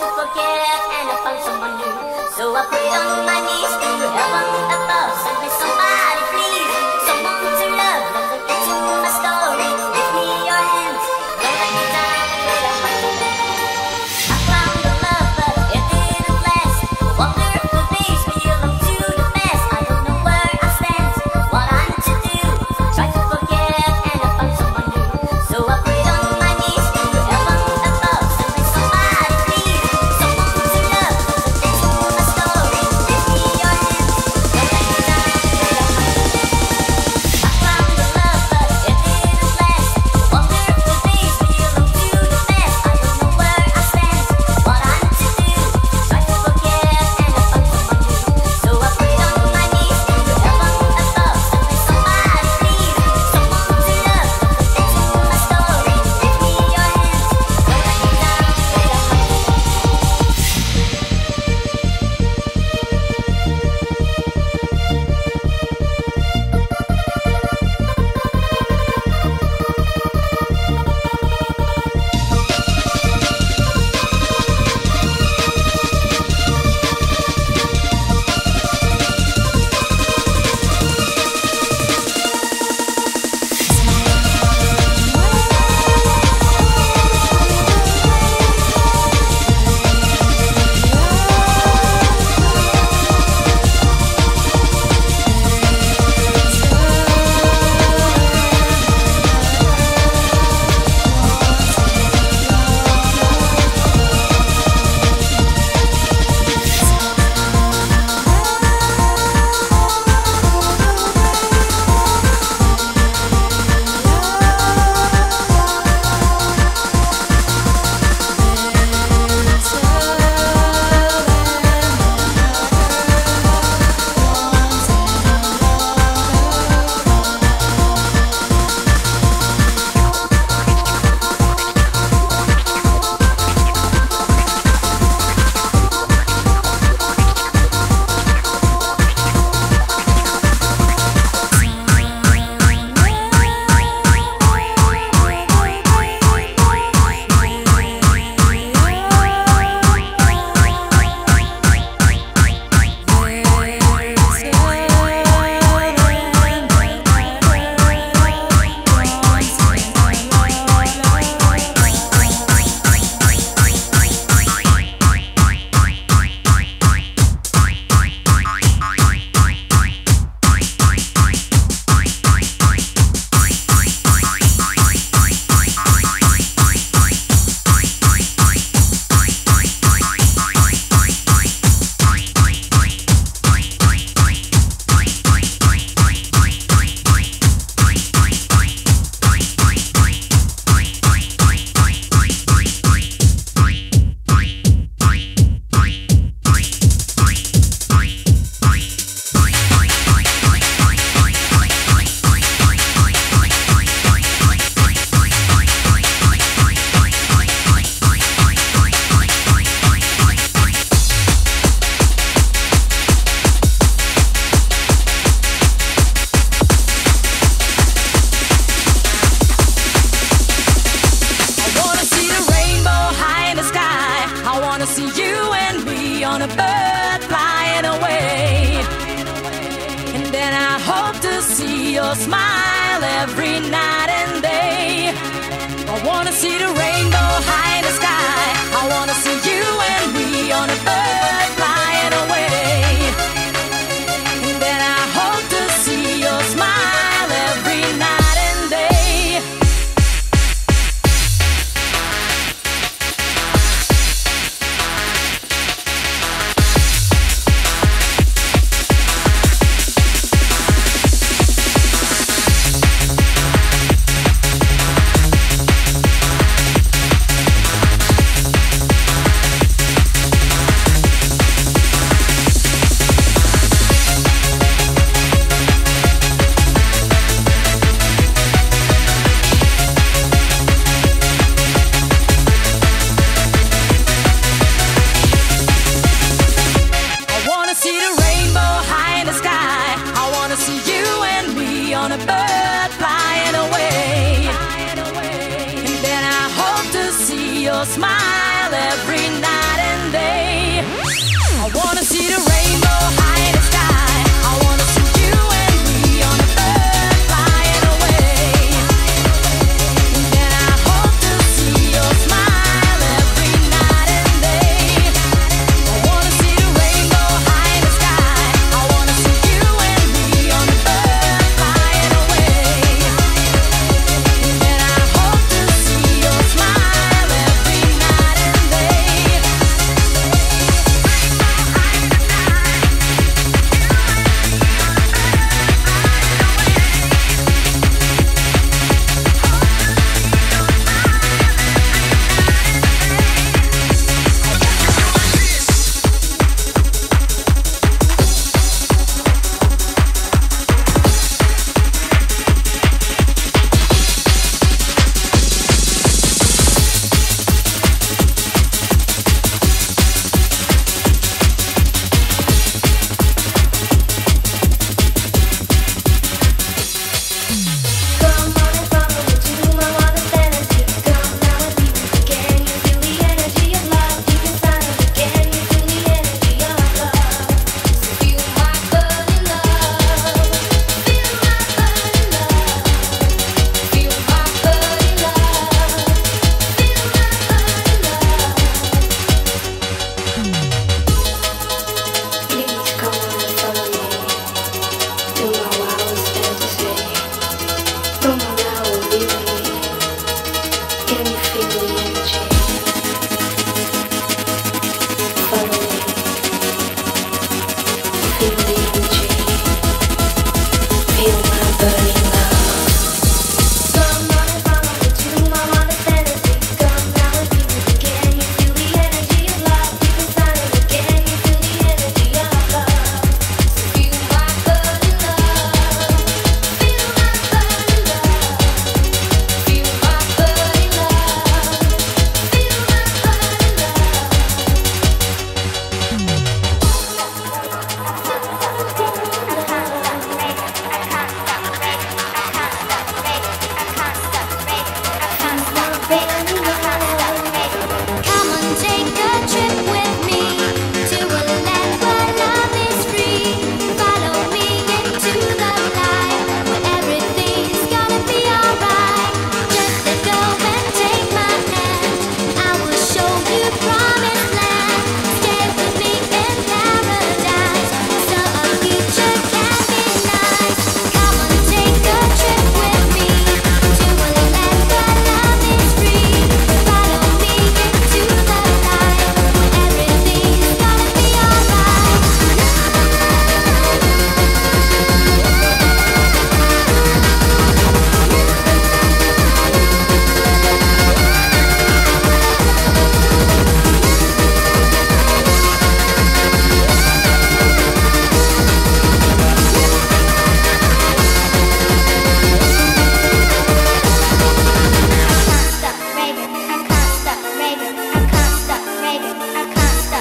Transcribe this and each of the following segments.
to forget and I found someone new. So I pray on my knees to heaven above, send me somebody please, someone to love. Let me get to my story, give me your hands, don't let me die, but I might be dead. I found the love but it didn't last, wonderful things belong to the best. I don't know where I stand, what I need to do, try to forget and I found someone new. So I pray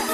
If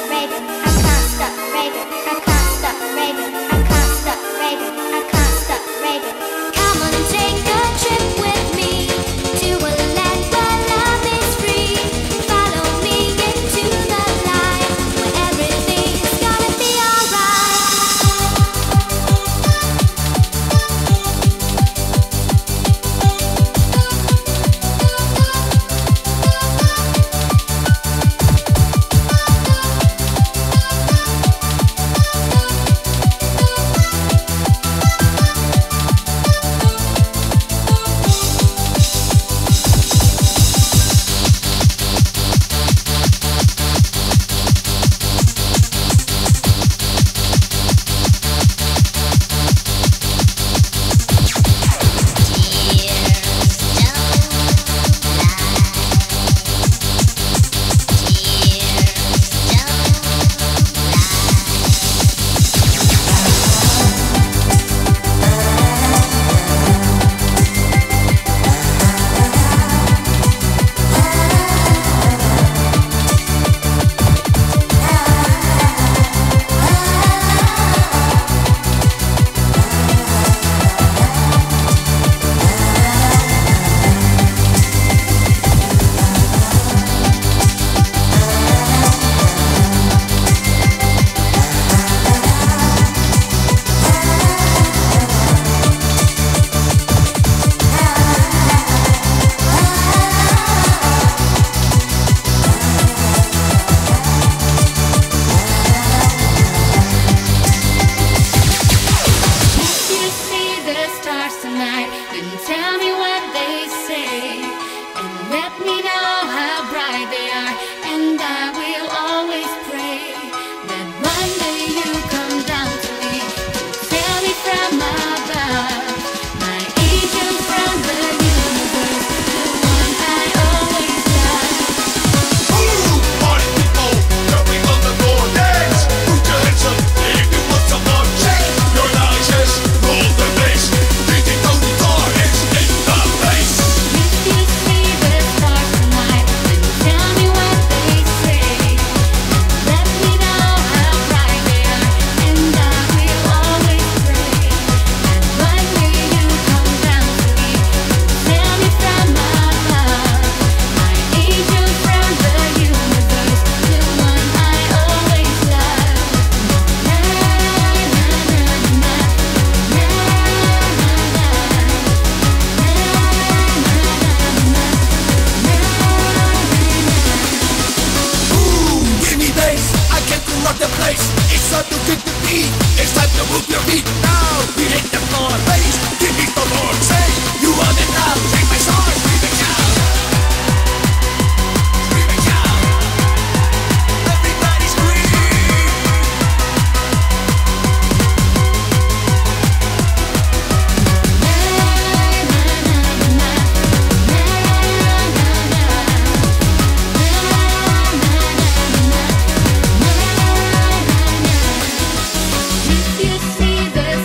you see this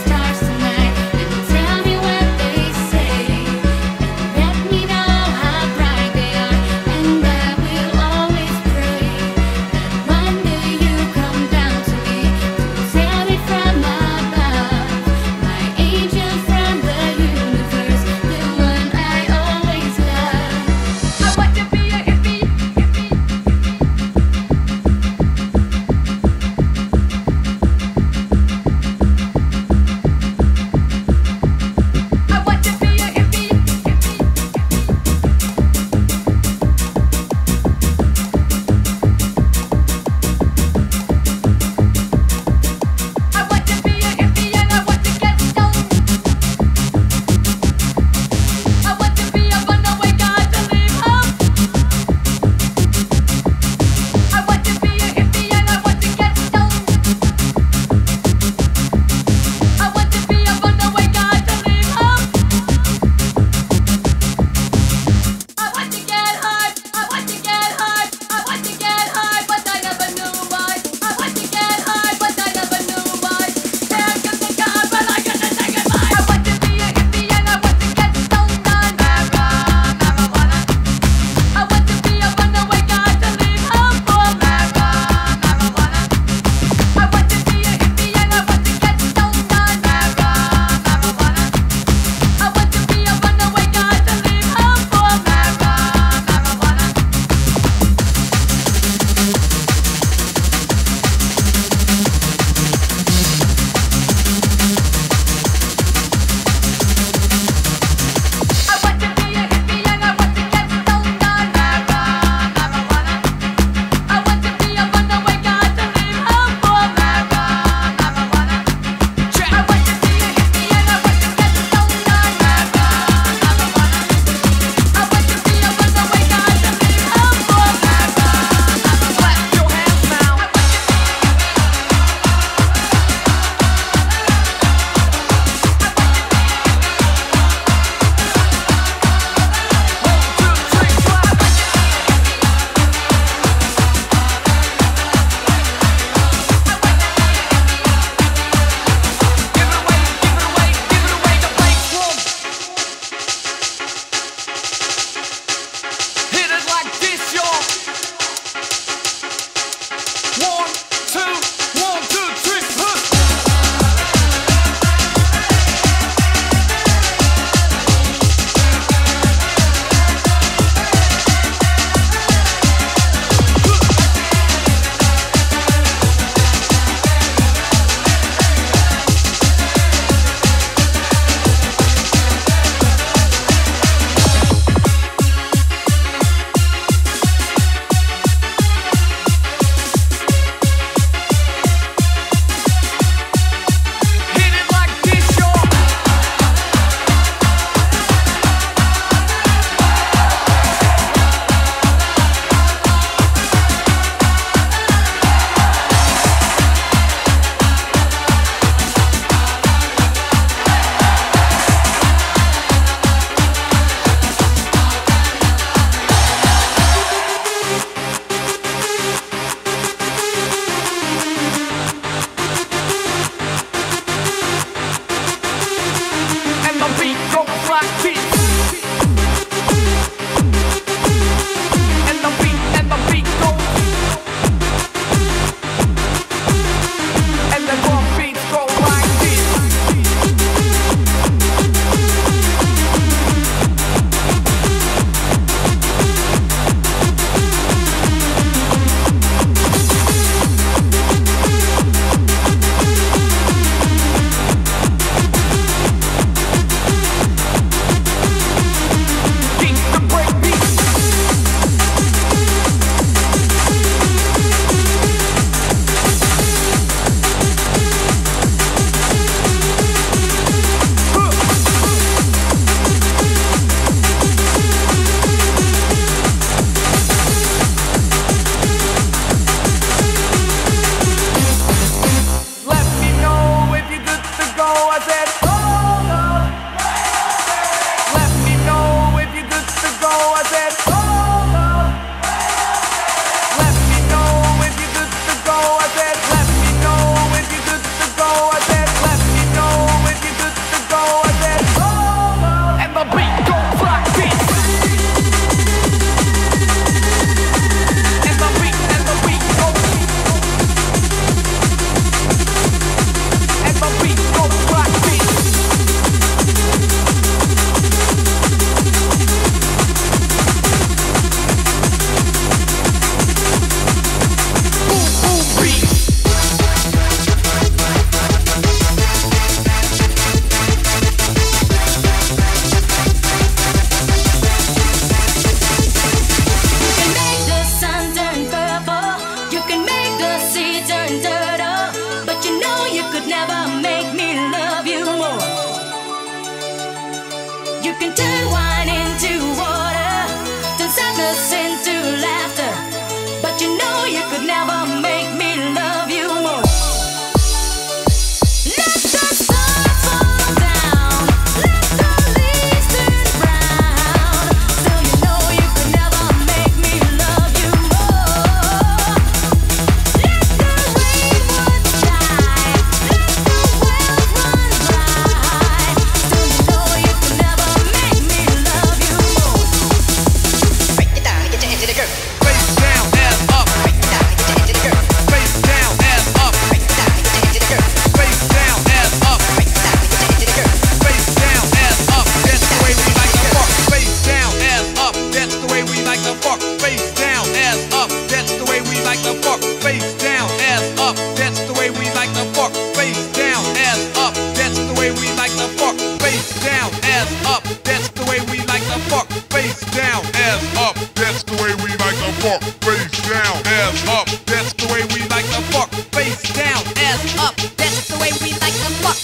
the way we like to fuck. Face down, ass up, that's the way we like to fuck.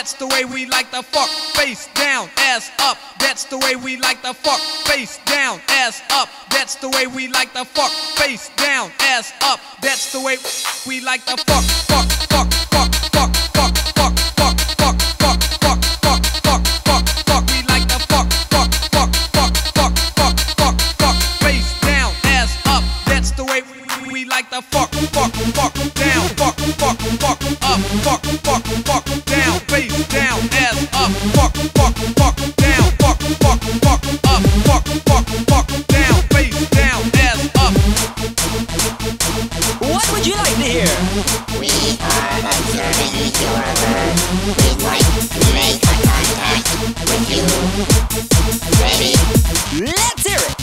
That's the way we like to fuck. Face down, ass up. That's the way we like to fuck. Face down, ass up. That's the way we like to fuck. Face down, ass up. That's the way we like to fuck. Fuck, fuck, fuck, fuck, fuck, fuck, fuck, fuck, fuck, fuck, fuck, fuck, fuck, fuck. We like to fuck, fuck, fuck, fuck, fuck, fuck, fuck, fuck. Face down, ass up. That's the way we like to fuck. Fuck, fuck, down, fuck, fuck, fuck, up, fuck, fuck, fuck, down. Face down, ass up, fuck, fuck, fuck, down, fuck, fuck, fuck, up, fuck, fuck, fuck, down, face down, ass up. What would you like to hear? We are observing each other. We'd like to make a contact with you. Ready? Let's hear it!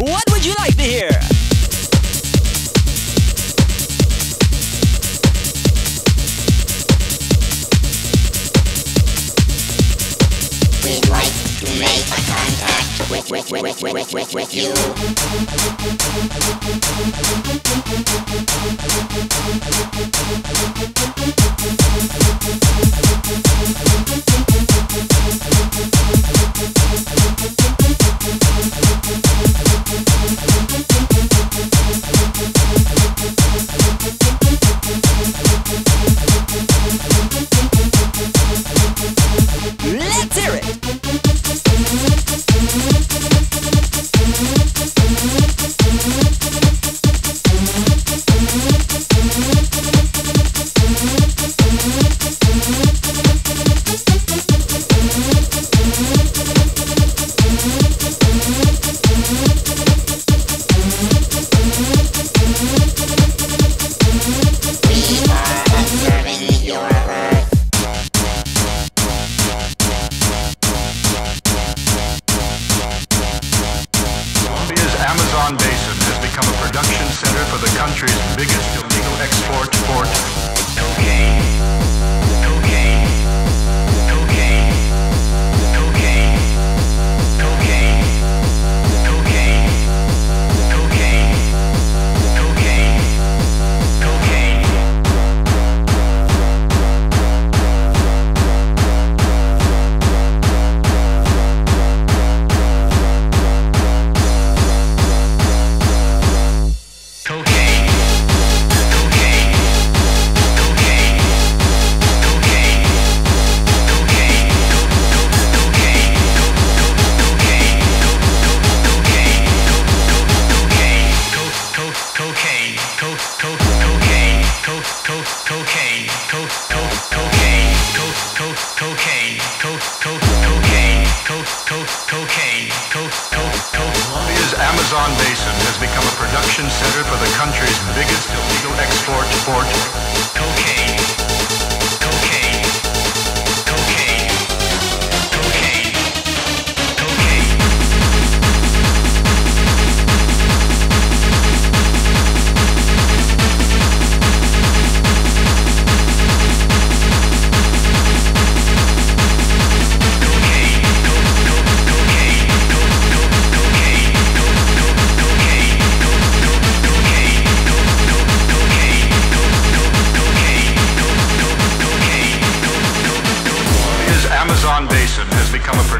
What would you like to hear? We'd like to make a contact with you. Let's hear it!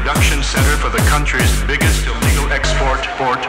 production center for the country's biggest illegal export port.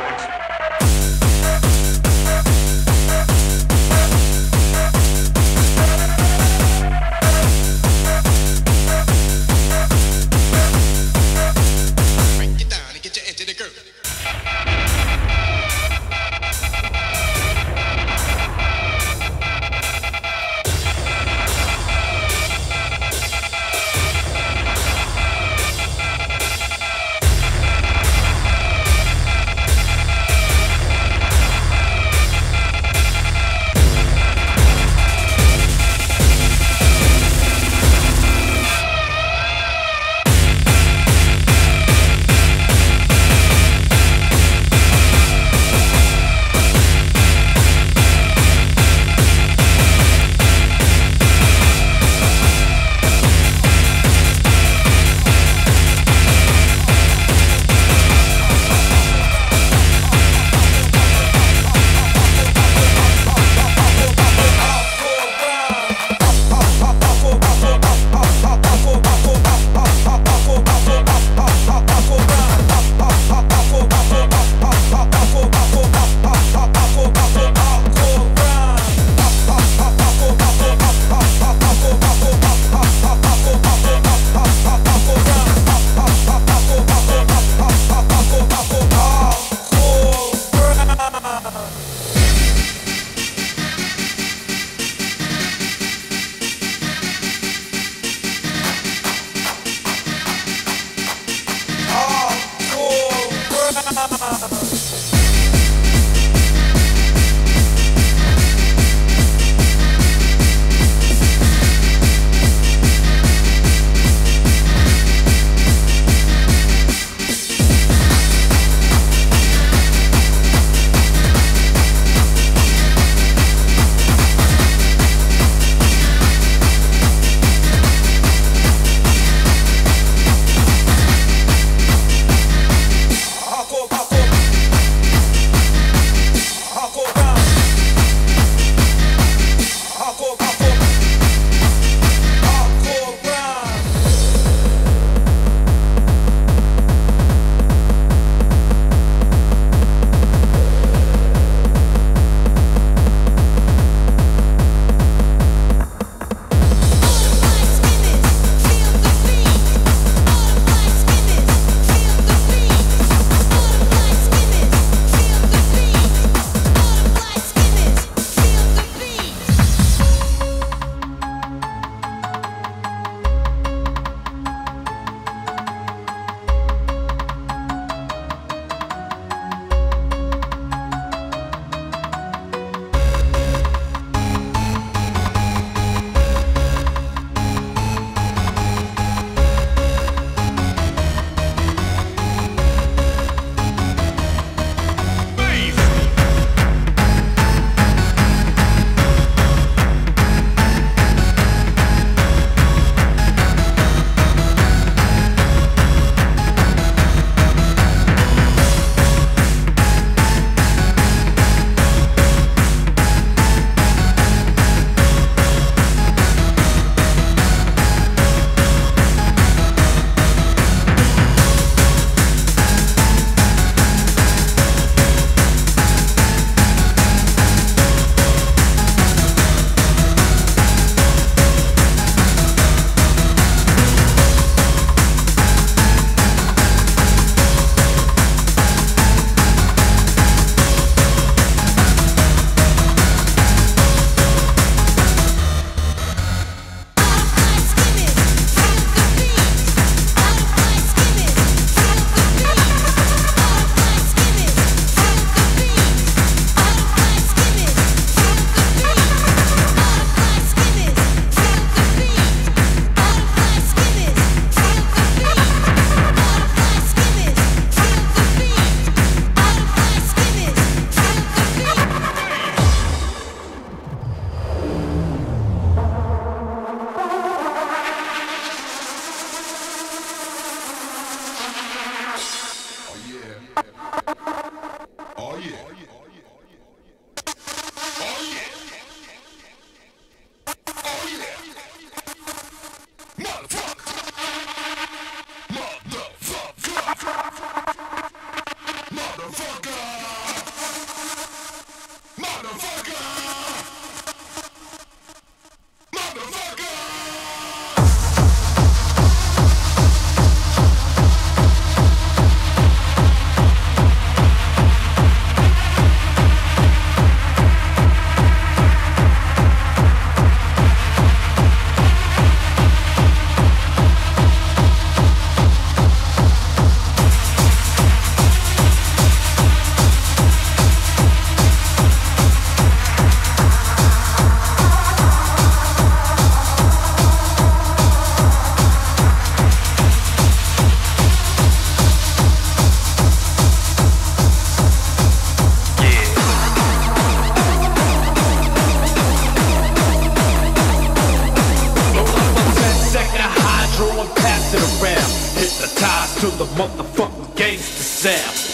till the motherfucking gangster sound.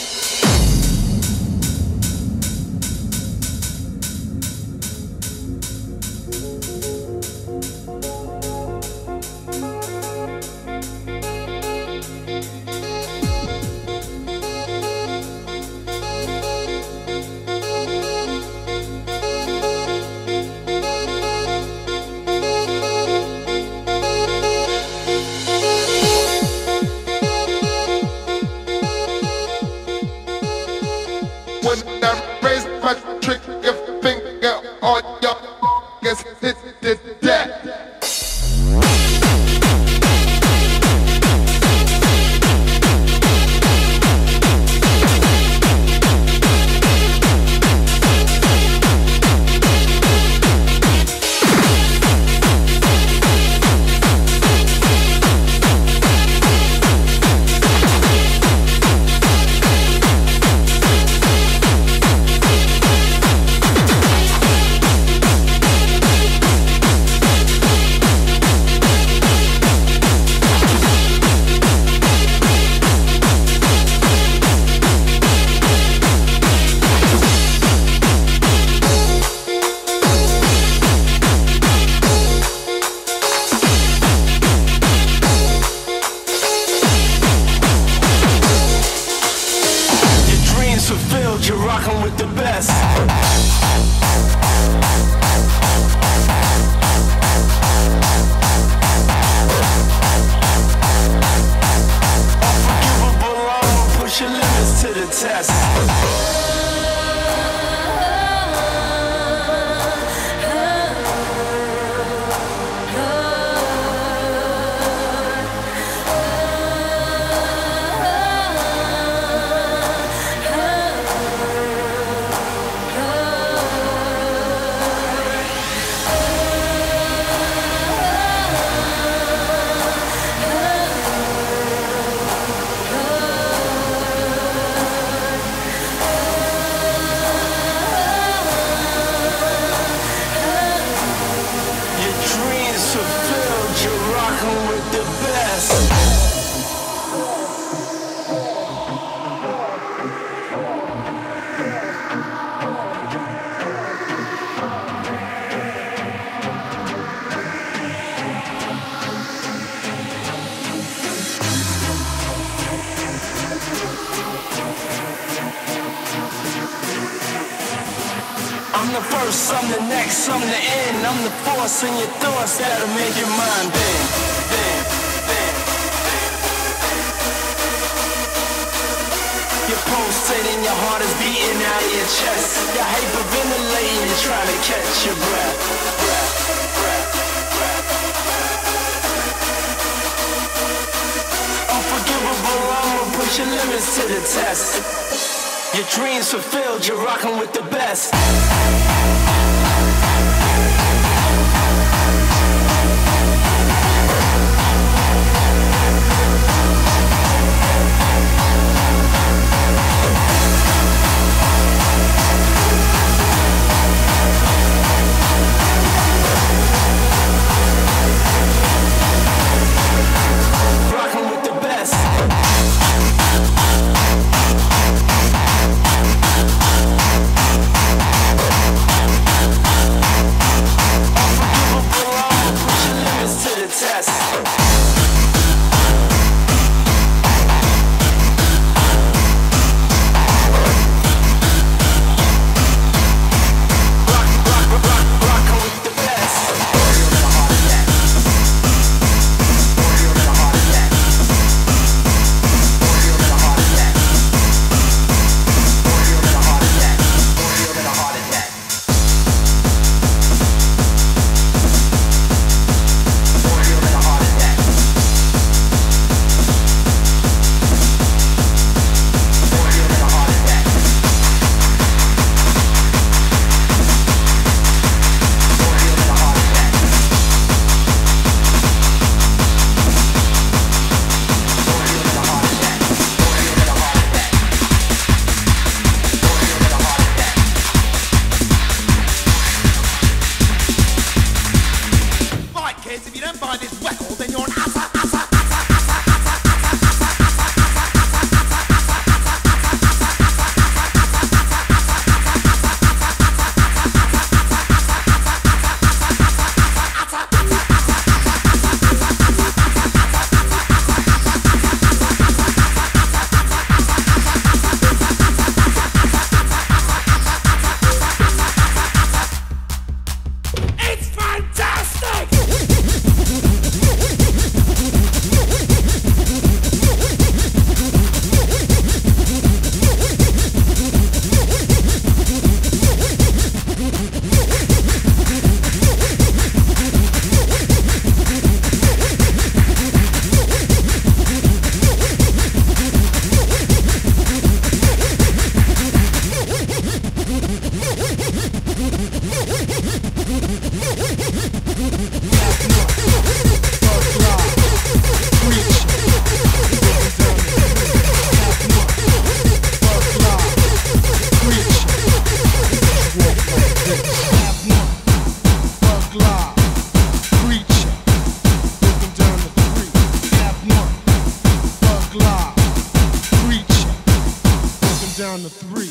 Down to three.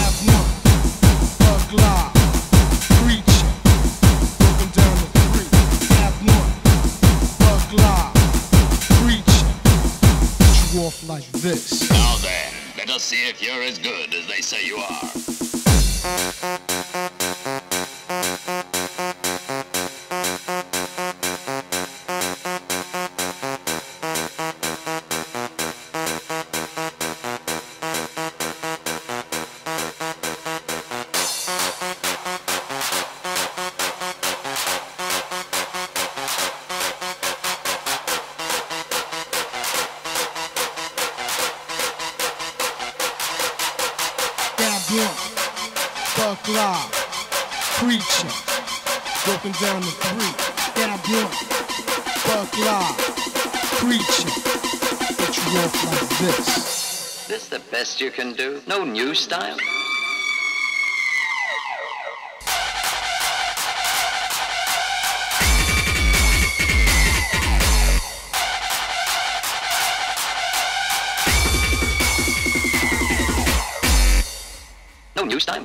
Abnormal, bug-live, creature. Broken down to three. Abnormal, bug-live, creature. Put you off like this. Now then, let us see if you're as good as they say you are. Bug-live, creature, broken down to three. Abnormal, bug-live, creature. But you walk like this. This the best you can do? No new style? No new style.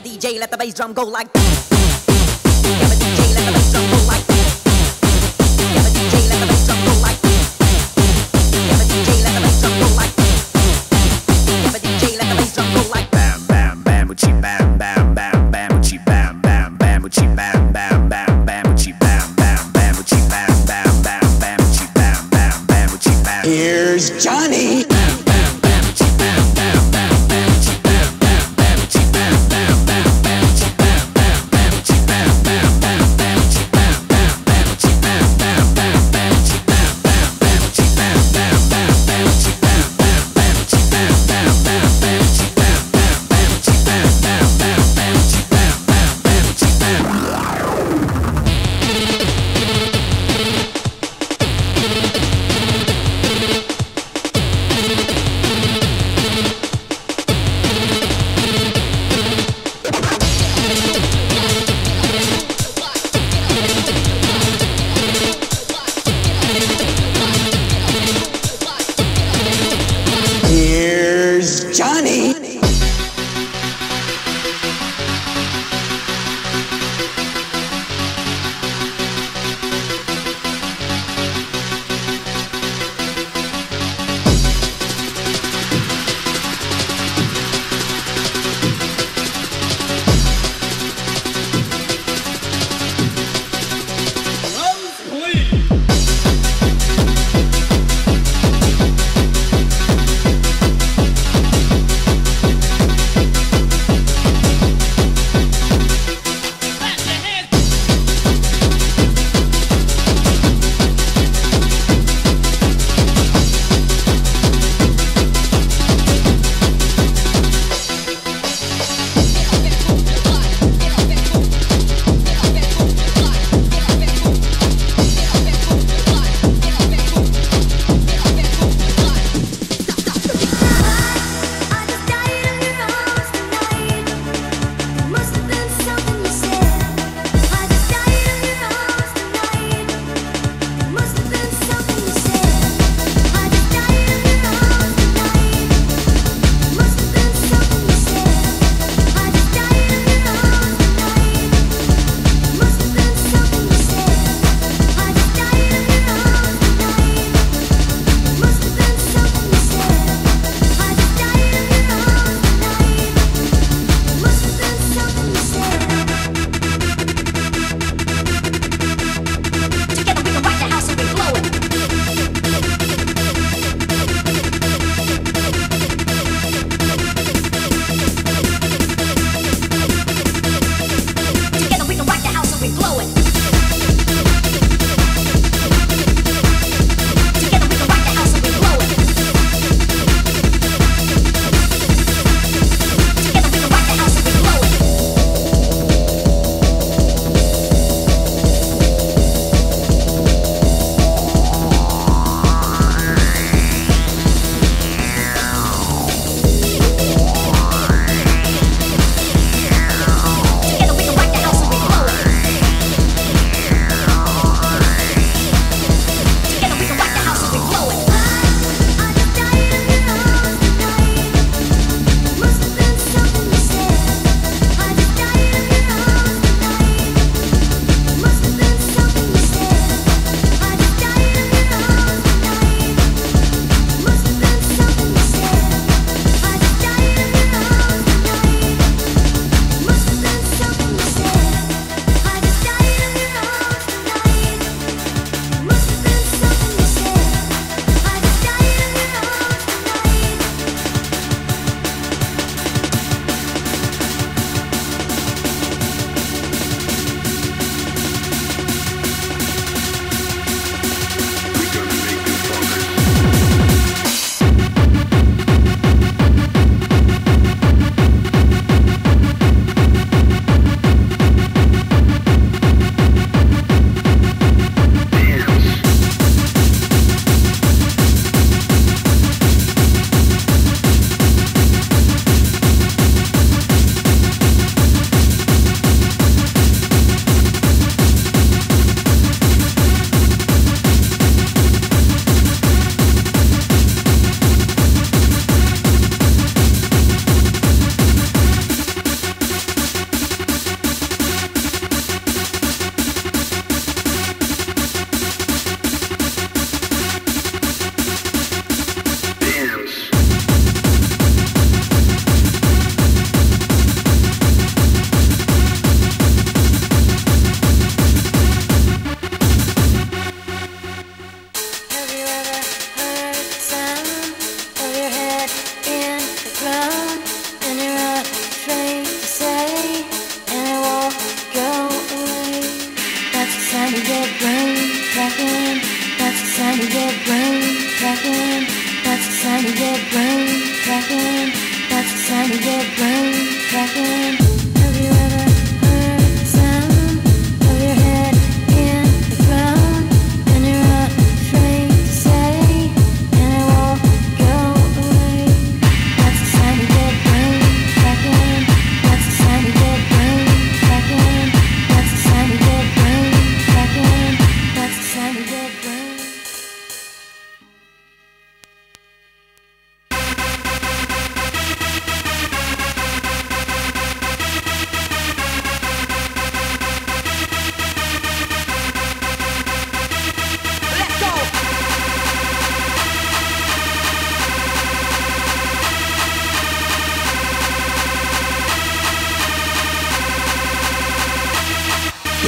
DJ, let the bass drum go like this. Yeah, but DJ, let the bass drum go like this. Yeah, but DJ, let the bass drum go like this. Yeah, but DJ, let the bass drum go like this. Yeah, but DJ, let the bass drum go like bam, bam, bam, uchi, bam, bam, bam, bam, uchi, bam, bam, bam, uchi, bam, bam, bam, bam, uchi, bam, bam, bam, uchi, bam, bam, bam, bam, uchi, bam, bam, bam, uchi, bam. Here's Johnny.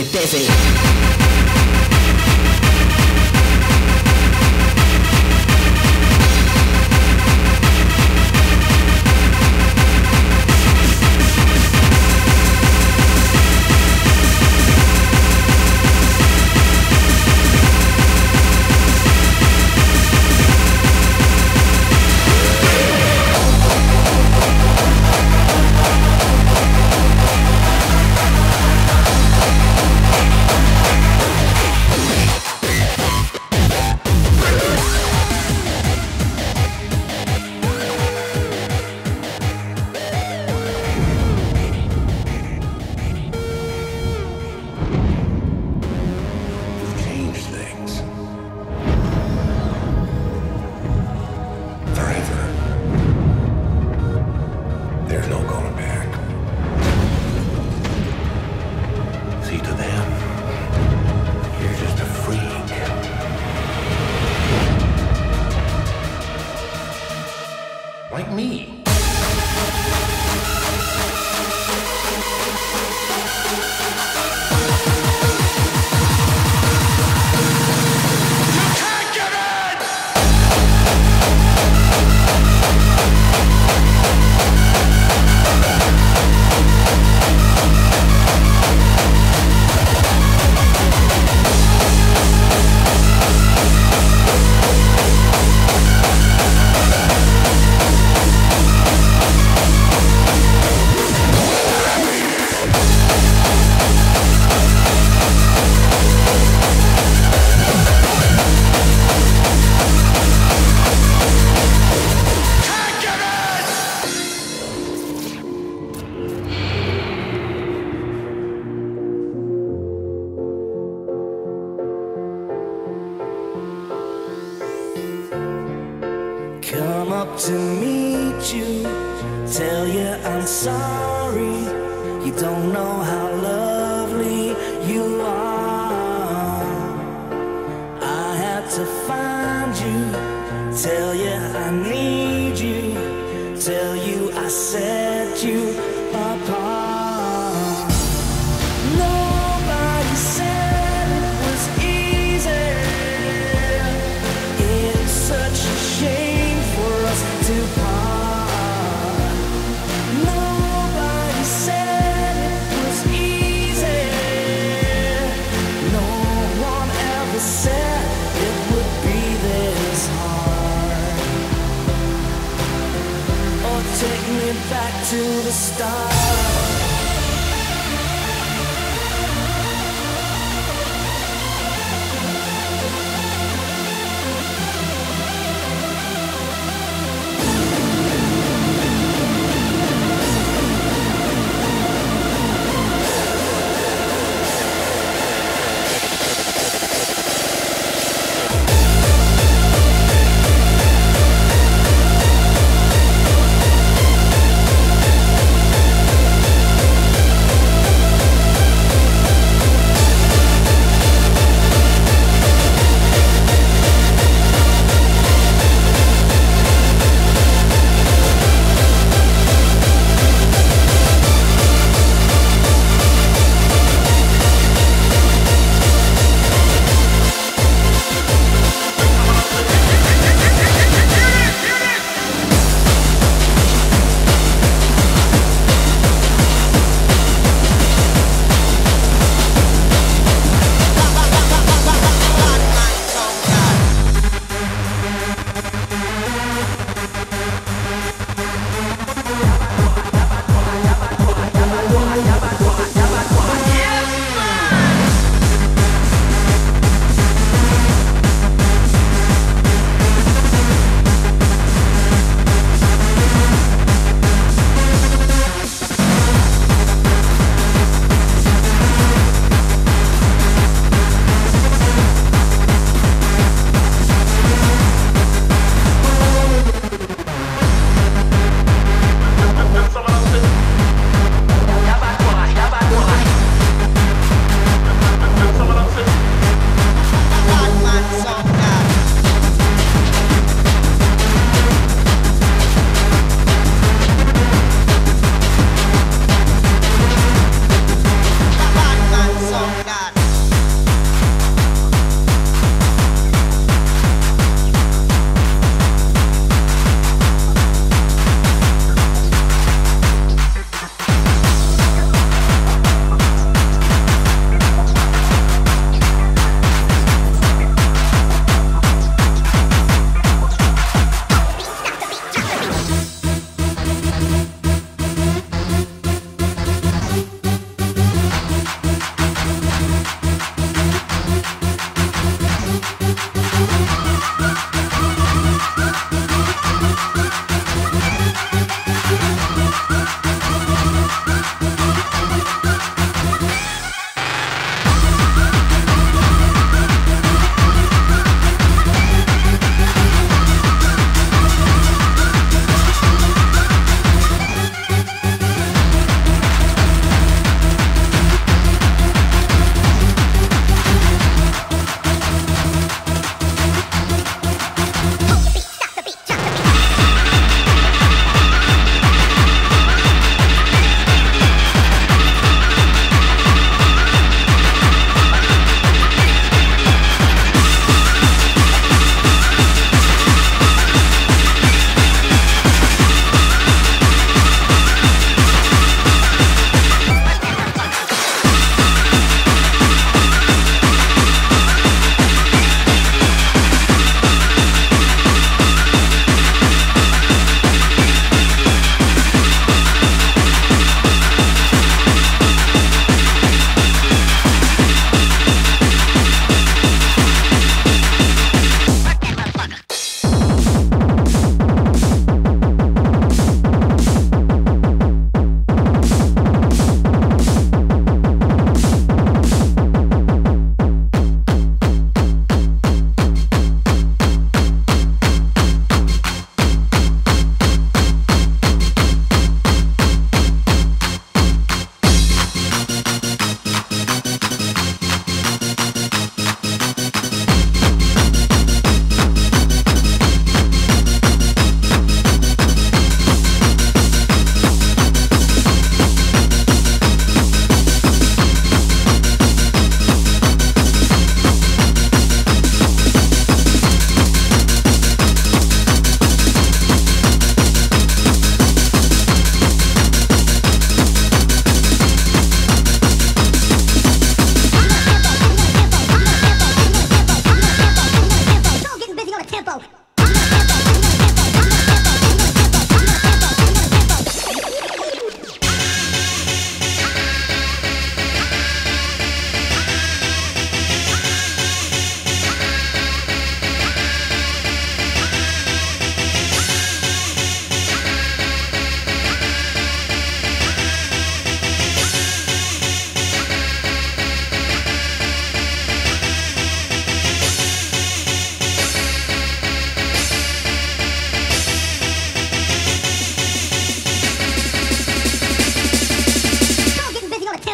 get dizzy. Like me. Come up to meet you, tell you I'm sorry. You don't know how lovely you are. I had to find you, tell you I need you, tell you I set you apart. Take me back to the start.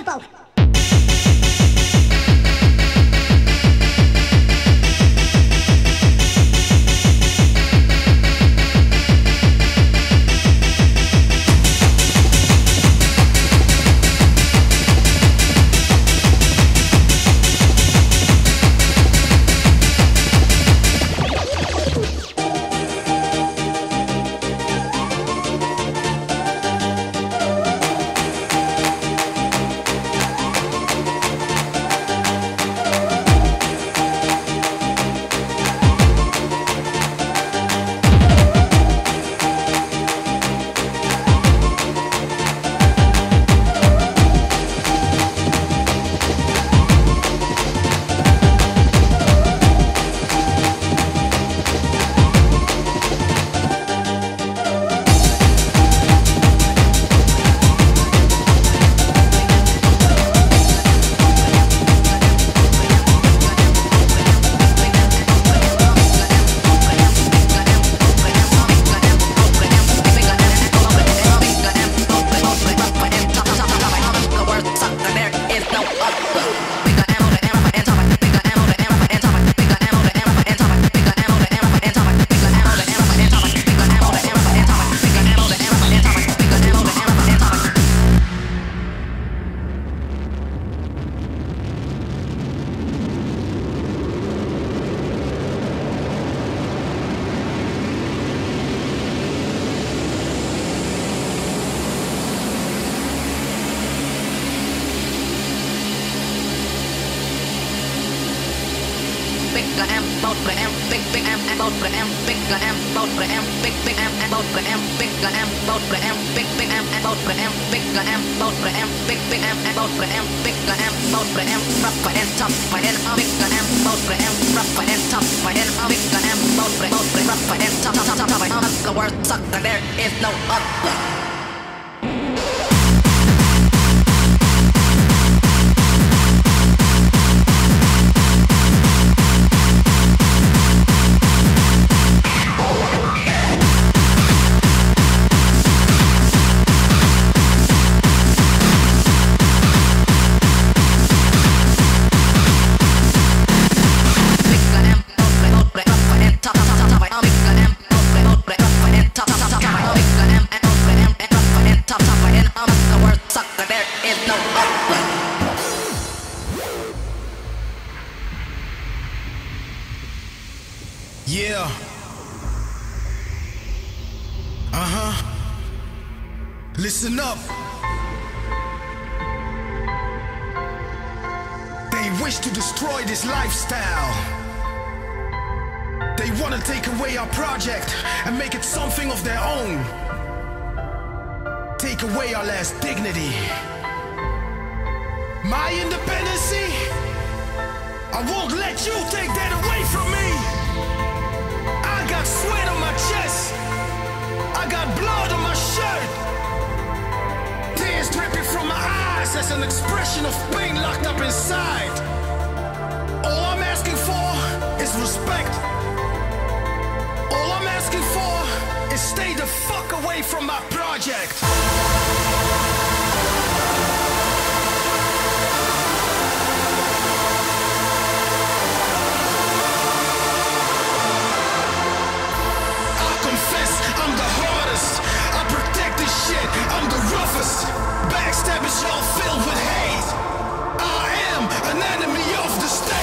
tempo. Listen up. They wish to destroy this lifestyle. They want to take away our project and make it something of their own. Take away our last dignity. My independence? I won't let you take that away from me. I got sweat on my chest. I got blood on my shirt. Tears dripping from my eyes as an expression of pain locked up inside. All I'm asking for is respect. All I'm asking for is stay the fuck away from my project. I'll confess I'm the hardest. I protect this shit, I'm the roughest. Backstabbers, y'all filled with hate. I am an enemy of the state.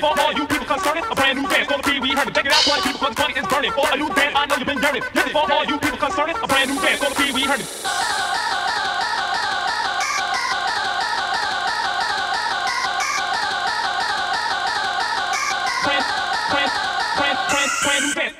burning. For all you people concerning, a brand new band called the Pee Wee Herman. Check it out, while people cause money is burning. For a new band, I know you've been yearning. Hit it. For all you people concerning, a brand new band called the Pee Wee Herman. Brand new band.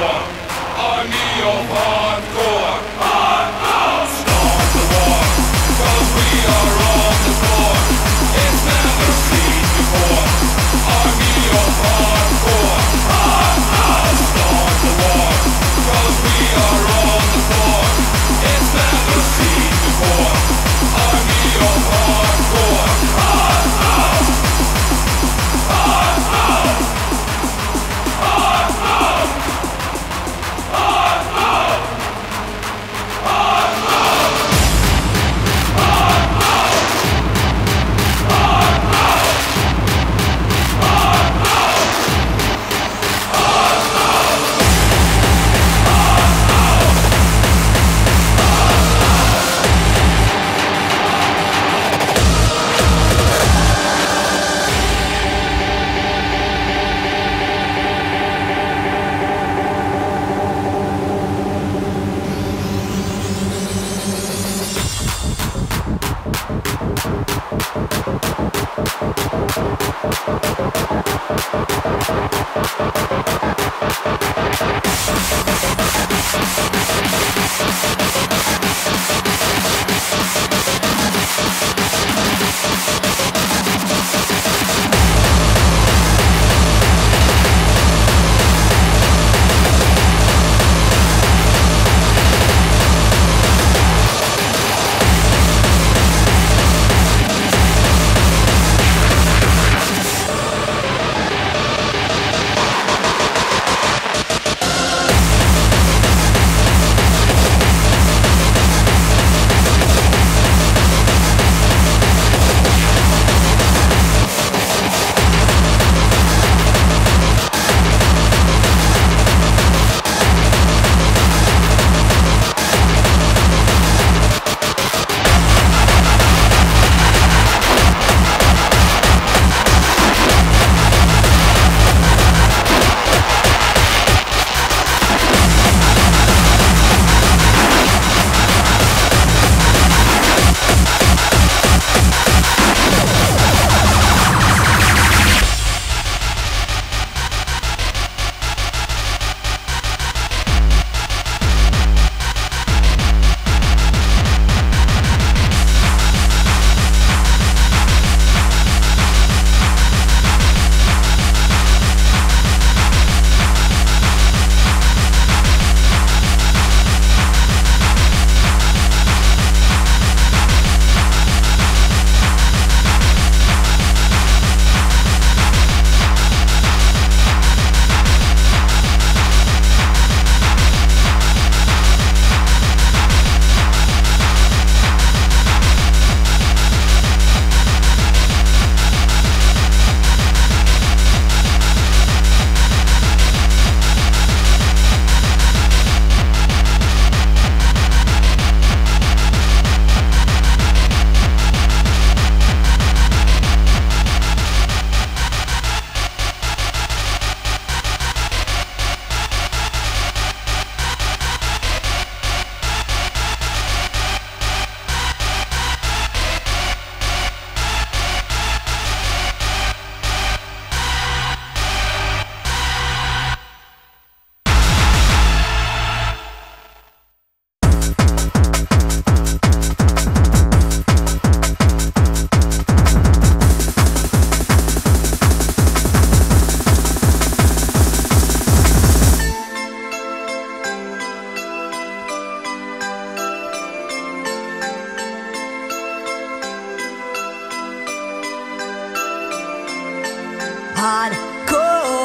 Hardcore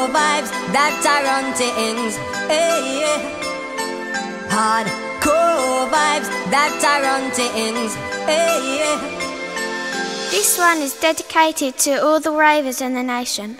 vibes that I run things, hey, yeah. Hardcore vibes that I run things, hey, yeah. This one is dedicated to all the ravers in the nation.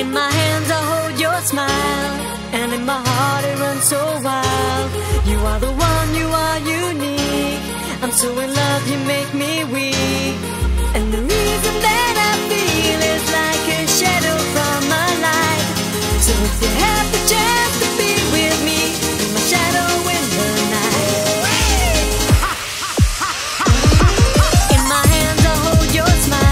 In my hands I hold your smile, and in my heart it runs so wild. You are the one, you are unique. I'm so in love, you make me weak. And the reason that I feel is like a shadow from my life. So if you have the chance to be with me, be my shadow in the night. In my hands I hold your smile.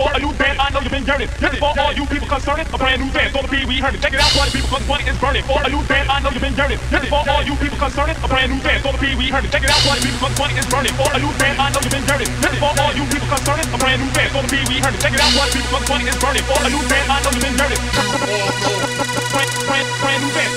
For a new band, I know you've been yearning. This is for all you people concerned. A brand new band, so the Pee Wee Herman. Check it out, party people, 'cause the party is burning. For a new band, I know you've been yearning. This is for all you people concerned. A brand new band, so the Pee Wee Herman. Check it out, party people, 'cause the party is burning. For a new band, I know you've been yearning. This is for all you people concerned. A brand new band, so the Pee Wee Herman. Check it out, party people, 'cause the party is burning. For a new band, I know you've been yearning. Brand new band.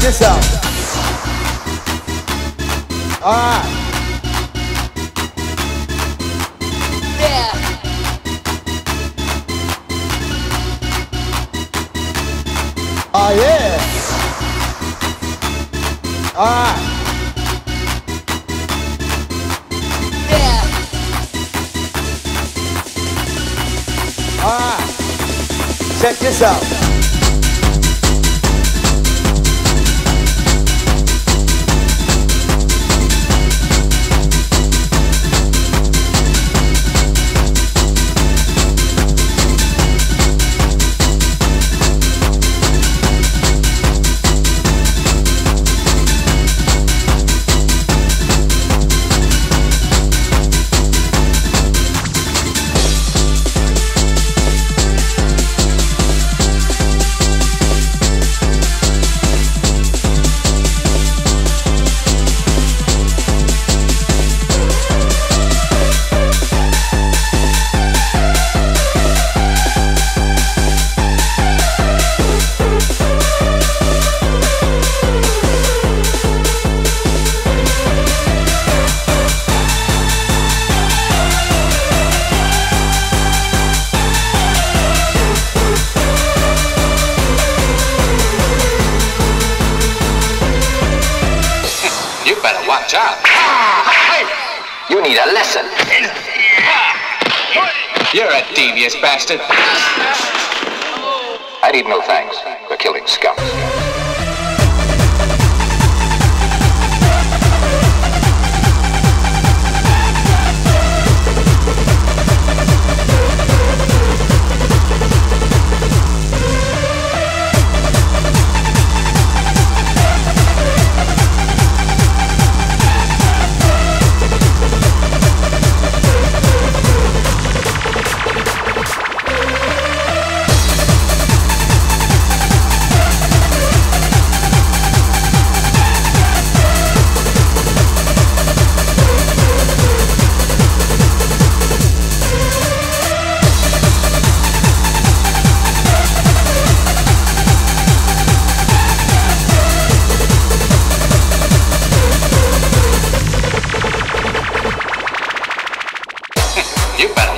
Check this out. All right. Yeah. Oh yeah. All right. Yeah. All right. Check this out. Watch out. You need a lesson. You're a devious bastard. I need no thanks for killing scum.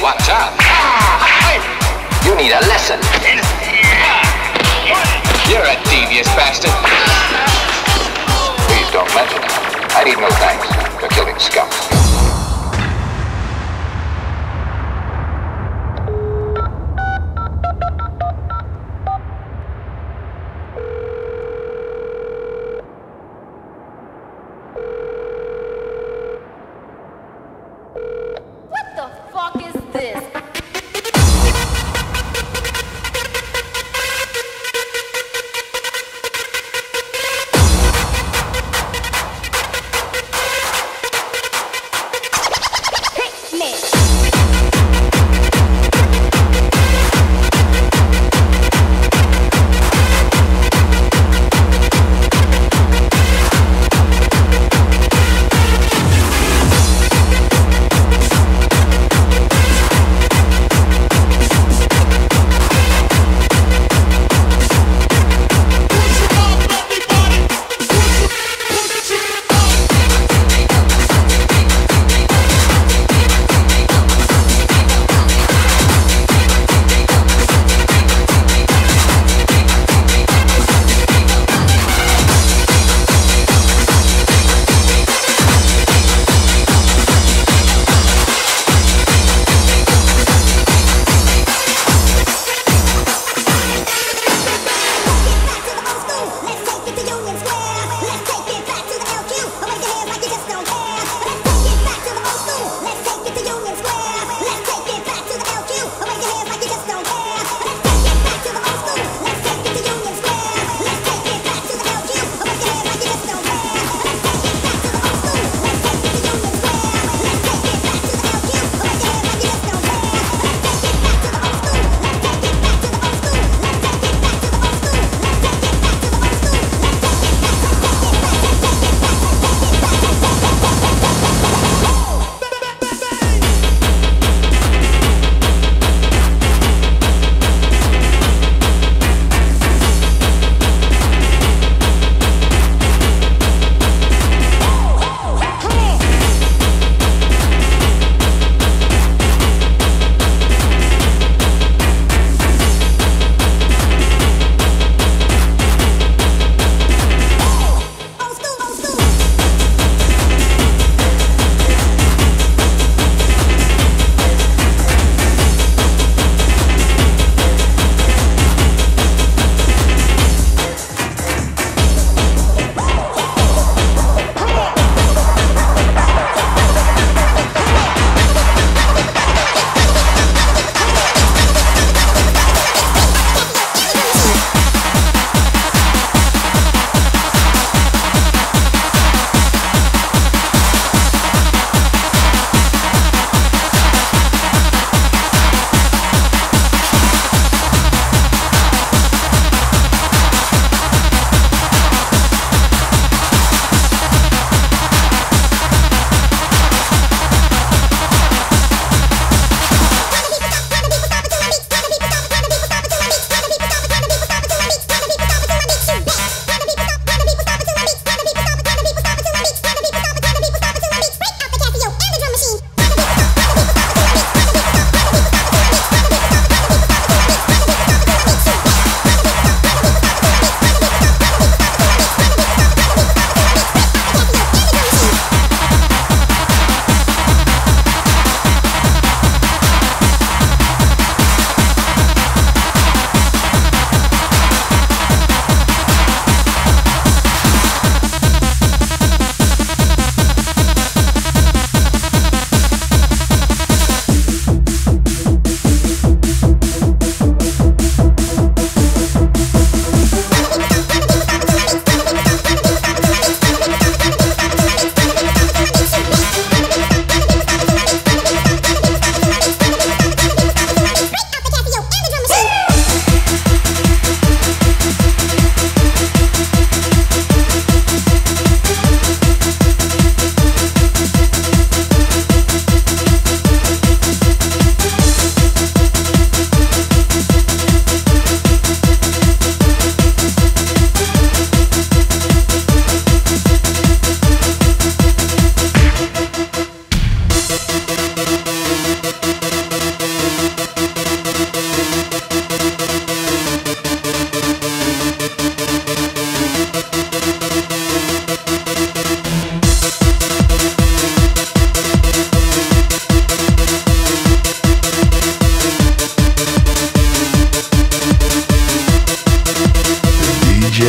Watch out! You need a lesson. You're a devious bastard. Please don't mention it. I need no thanks for killing scum.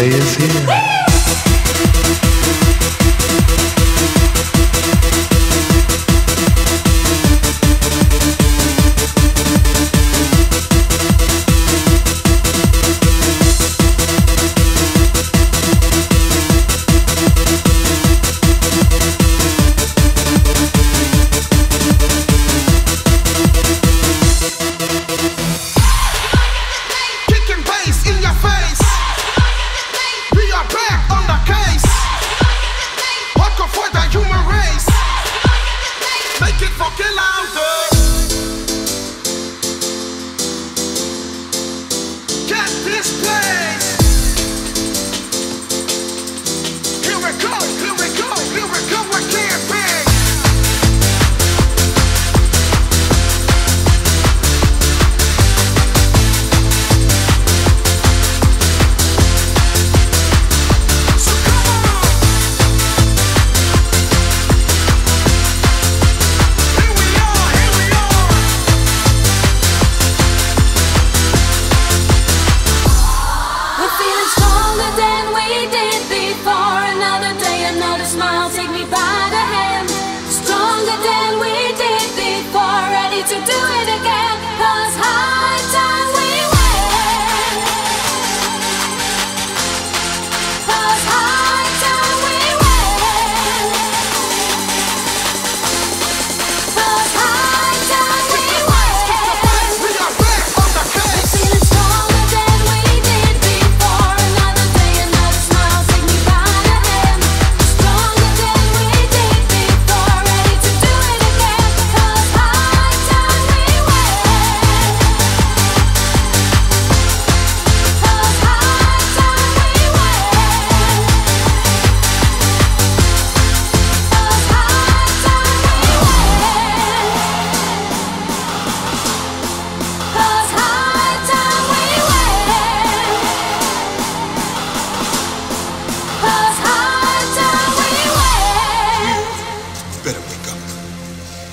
day is here.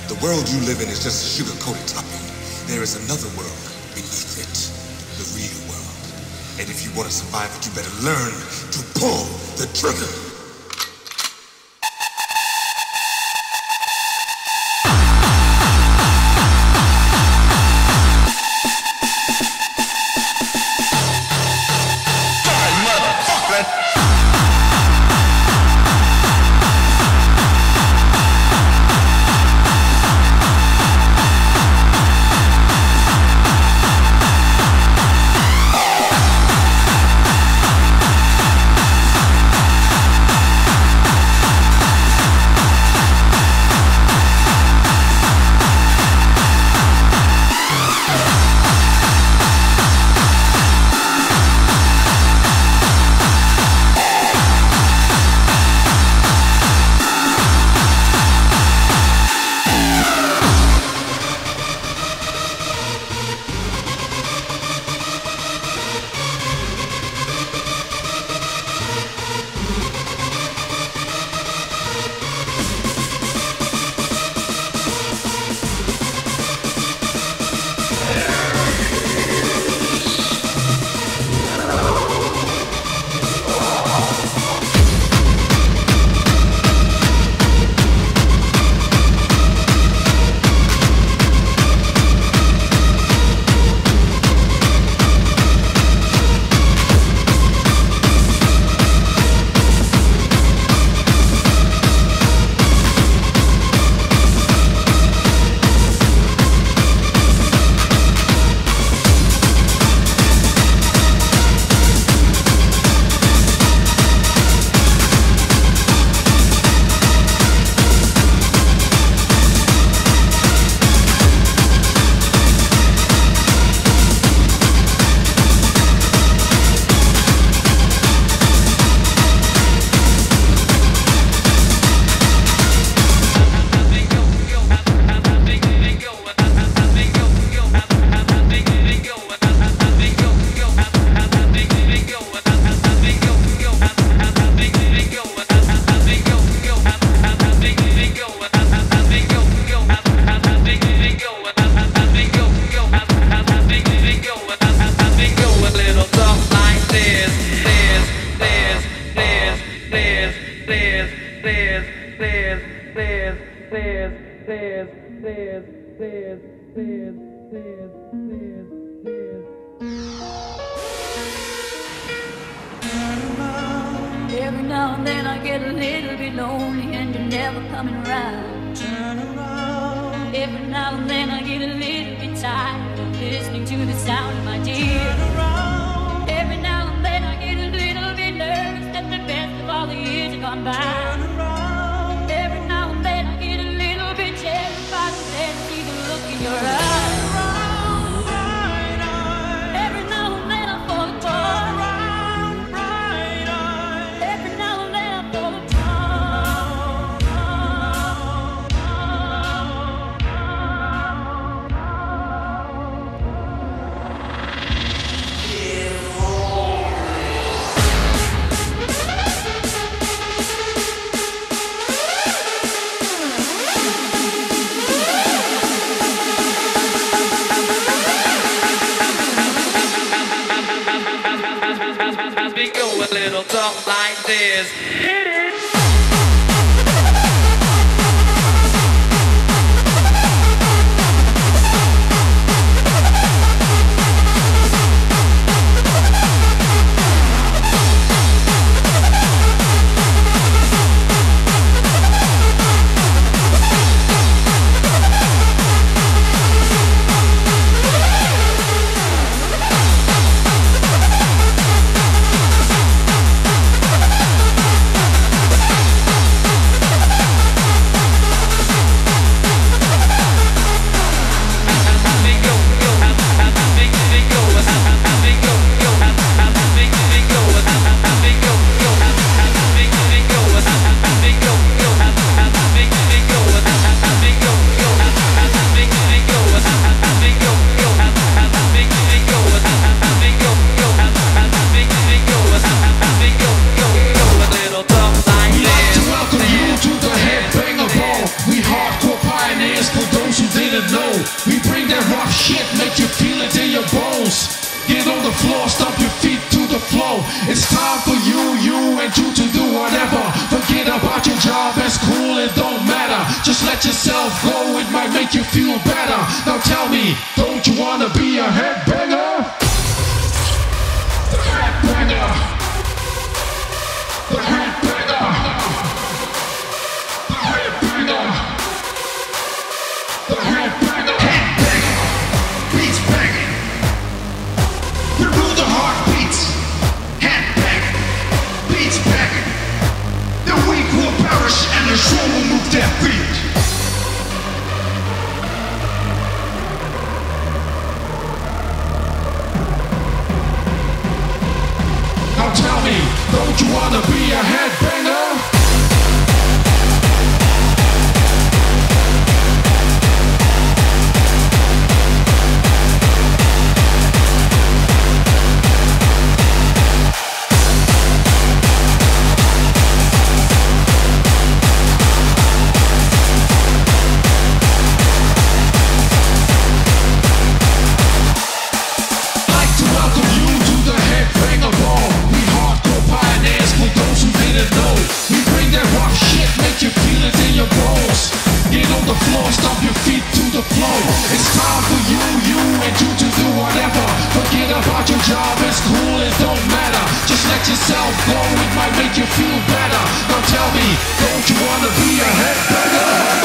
The world you live in is just a sugar-coated topping. There is another world beneath it, the real world. And if you want to survive it, you better learn to pull the trigger. Every now and then I get a little bit lonely and you're never coming around. Turn around. Every now and then I get a little bit tired of listening to the sound of my dear. Turn around. Every now and then I get a little bit nervous that the best of all the years have gone by. You're right. We go a little talk like this. Hit it! We bring that rough shit, make you feel it in your bones. Get on the floor, stomp your feet to the floor. It's time for you and you to do whatever. Forget about your job, that's cool, it don't matter. Just let yourself go, it might make you feel better. Now tell me, don't you wanna be a headbanger? The headbanger. The headbanger. The headbanger. The headbanger. And the soul will move their feet. Now tell me, don't you wanna be a headbanger? Stomp your feet to the floor. It's time for you and you to do whatever. Forget about your job, it's cool, it don't matter. Just let yourself go, it might make you feel better. Now tell me, don't you wanna be a headbanger?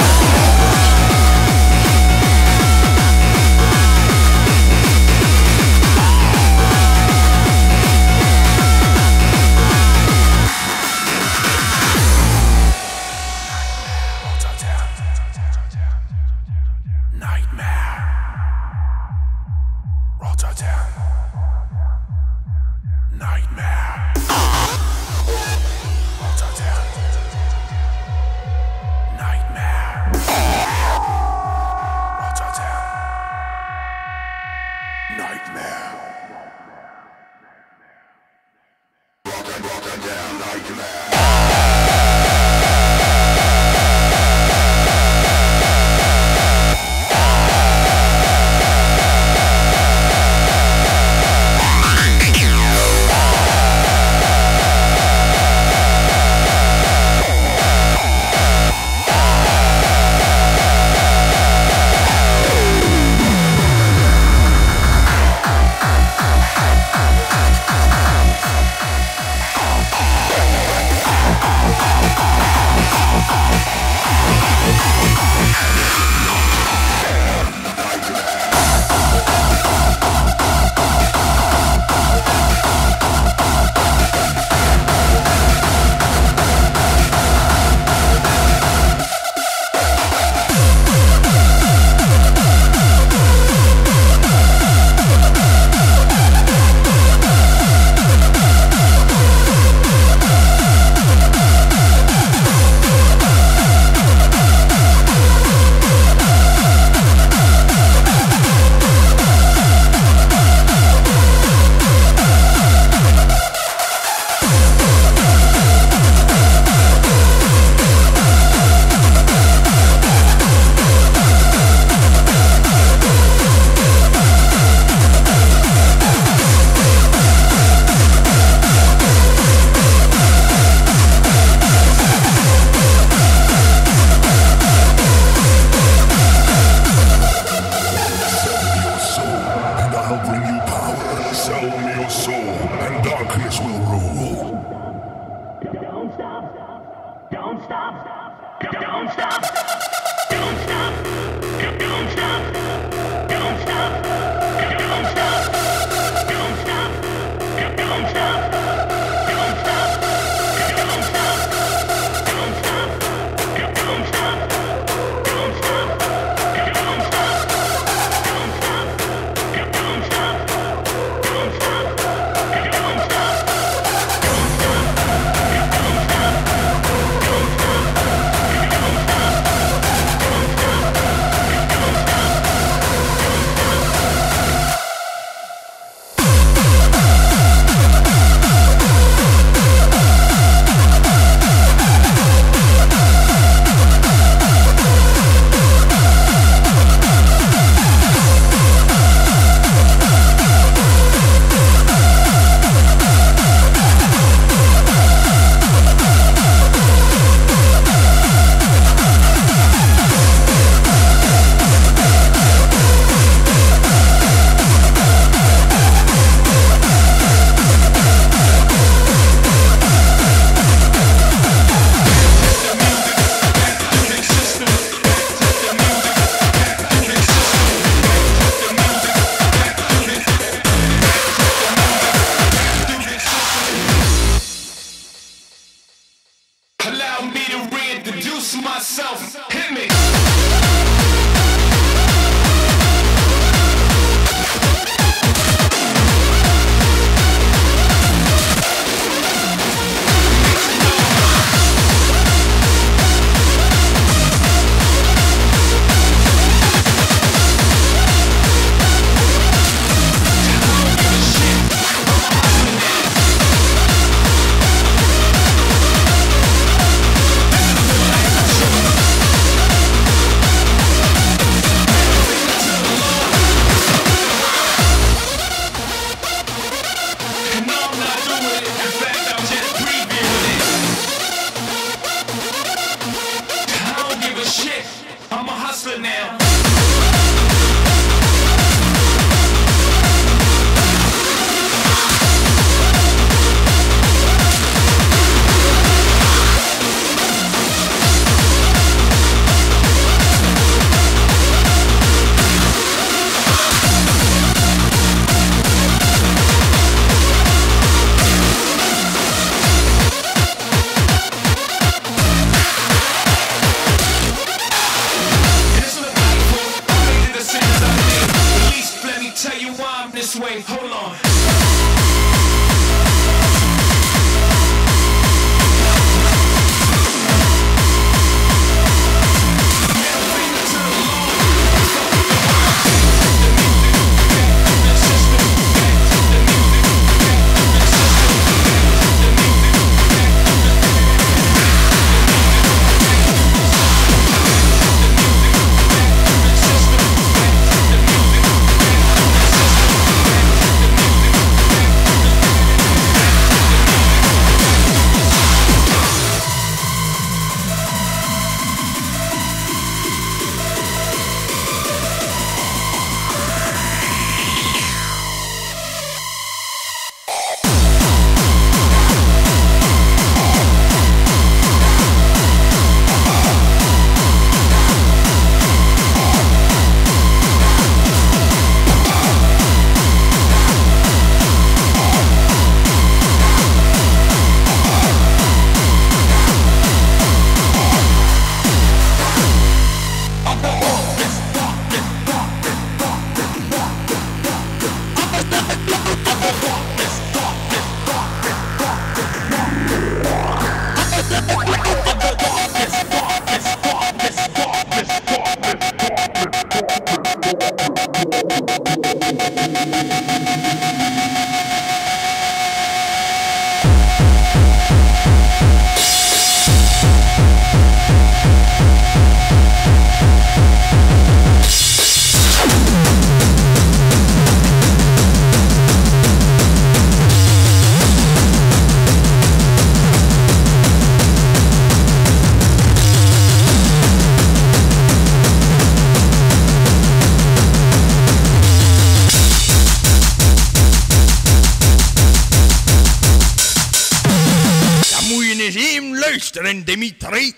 only your soul, and darkness will rule. Don't stop. Don't stop. Don't stop. Don't stop. Don't stop. Don't stop. Don't stop. Don't stop. Don't stop. Don't stop. Don't stop. luisteren, Dimitri.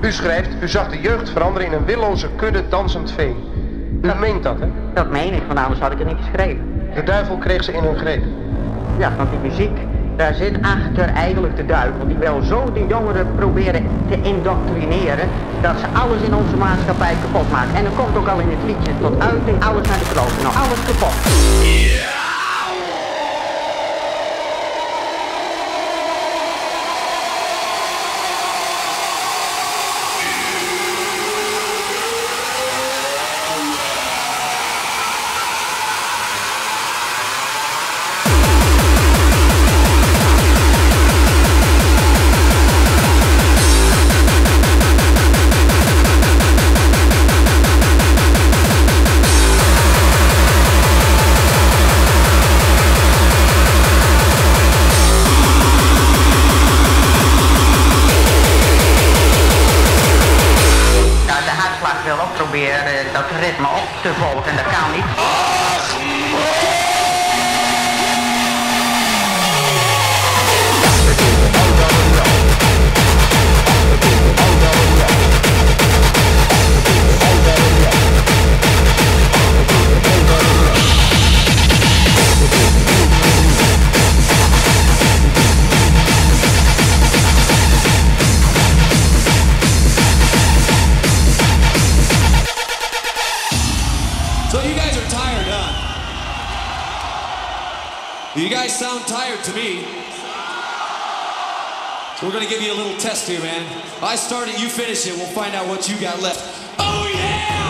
U schrijft, u zag de jeugd veranderen in een willoze kudde dansend vee. U meent dat, hè? Dat meen ik, want anders had ik het niet geschreven. De duivel kreeg ze in hun greep. Ja, want die muziek, daar zit achter eigenlijk de duivel. Die wil zo de jongeren proberen te indoctrineren, dat ze alles in onze maatschappij kapot maakt. En dat komt ook al in het liedje tot uiting, alles naar de kloten, nog alles kapot. Yeah. Dat ritme op te volgen, dat kan niet. Ach, you guys sound tired to me. So we're gonna give you a little test here, man. I start it, you finish it. We'll find out what you got left. Oh yeah!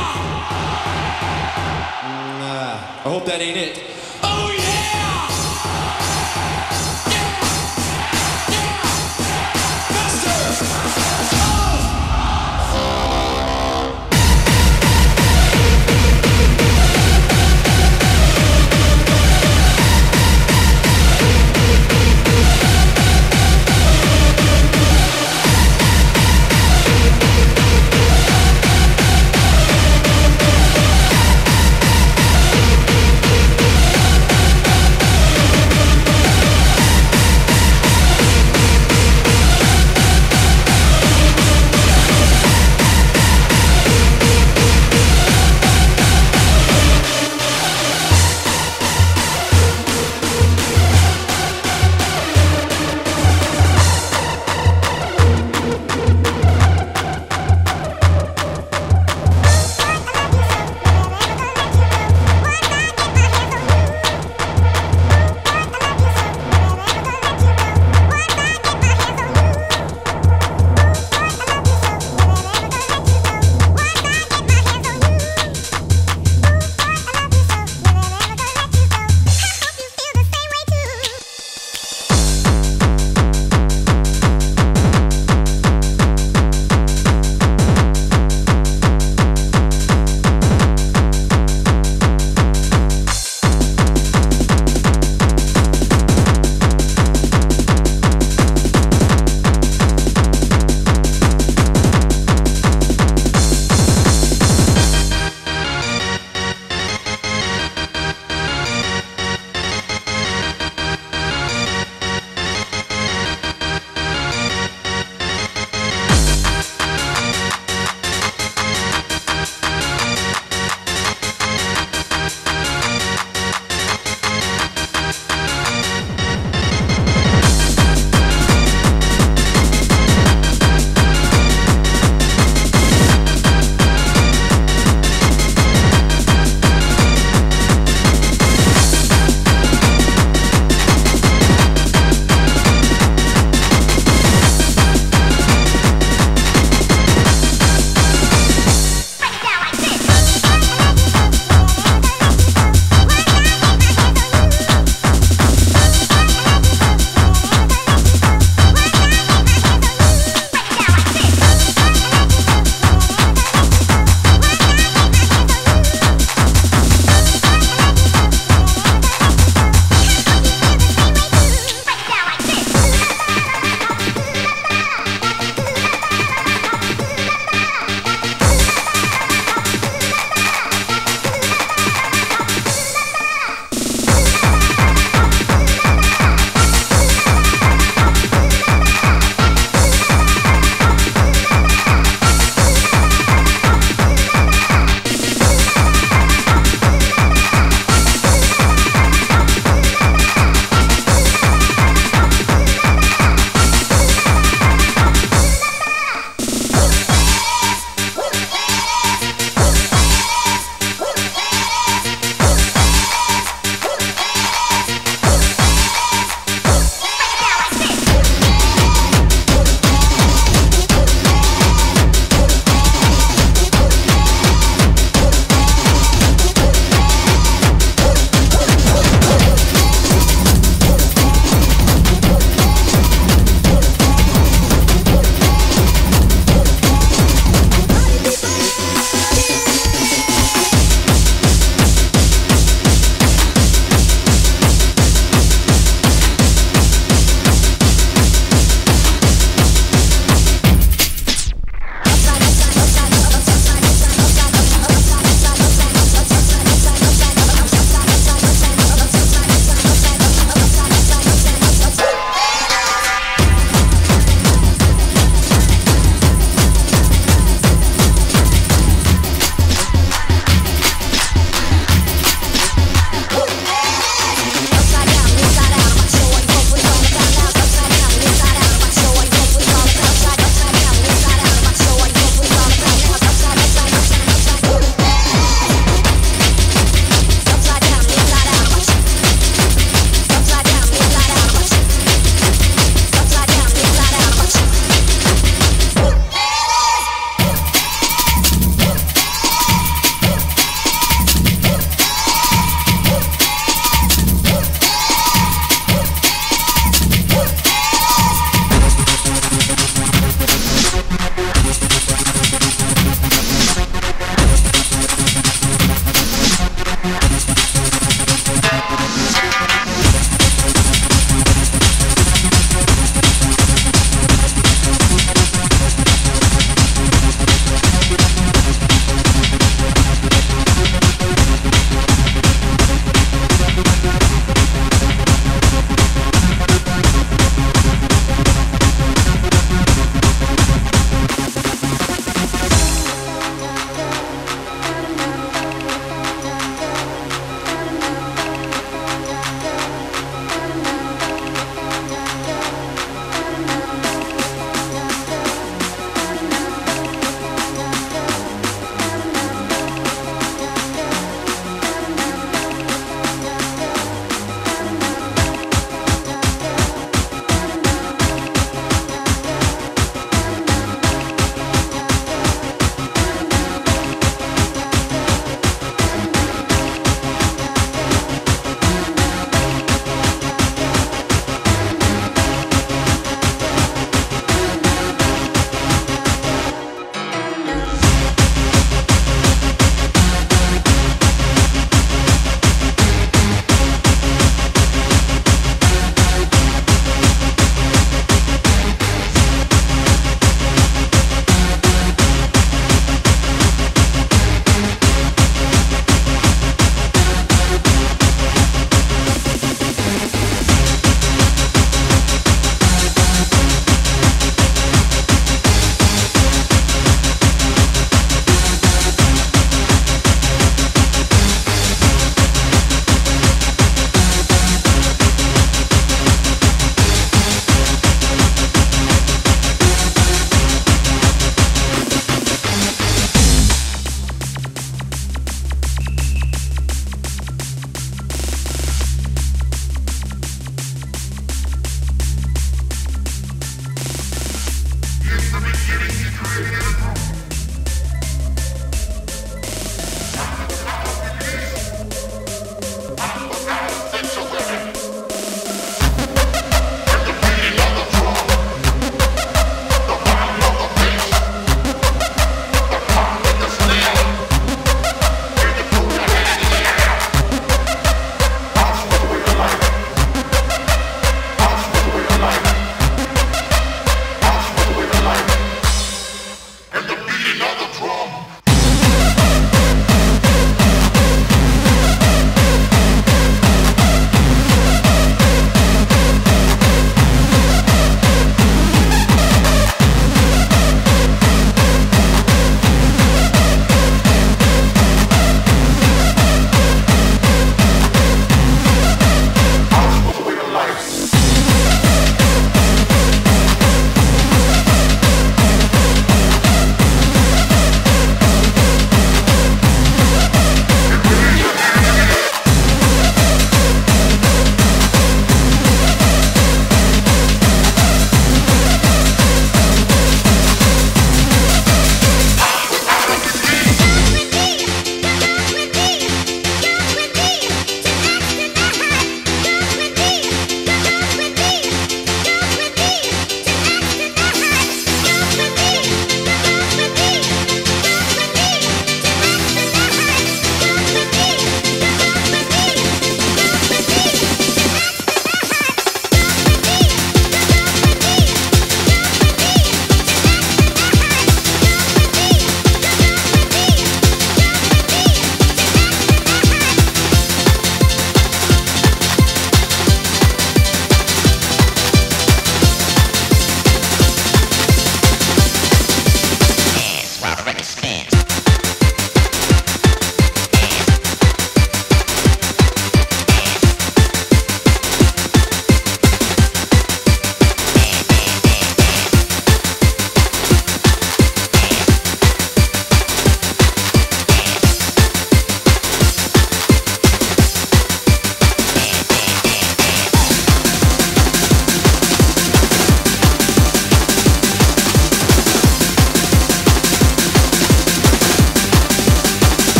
I hope that ain't it. Oh yeah!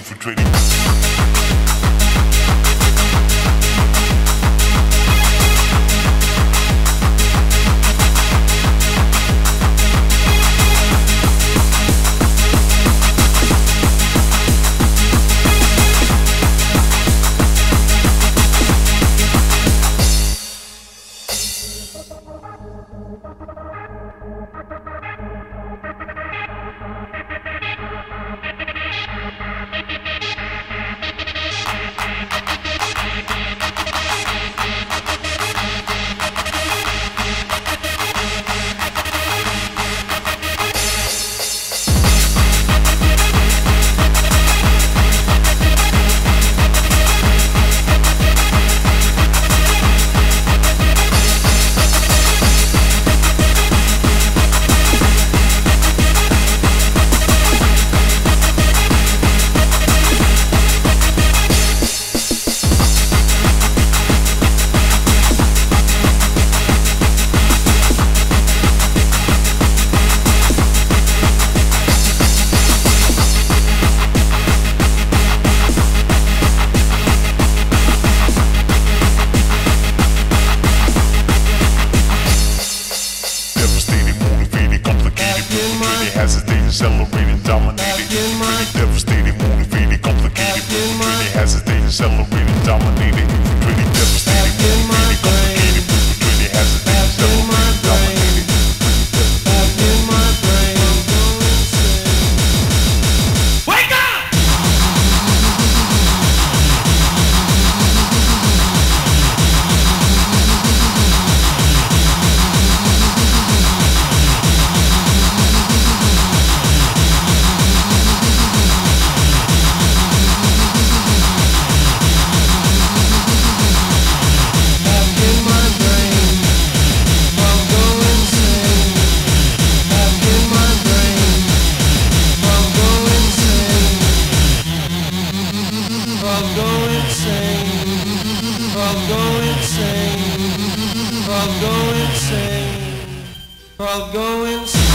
Accelerated, dominated, infiltrated, devastated, motivated, complicated, perpetrated, hesitated, accelerated, dominated, infiltrated, devastated, motivated, complicated, perpetrated, hesitated, accelerated, dominated, infiltrated. Wake up! I'll go insane.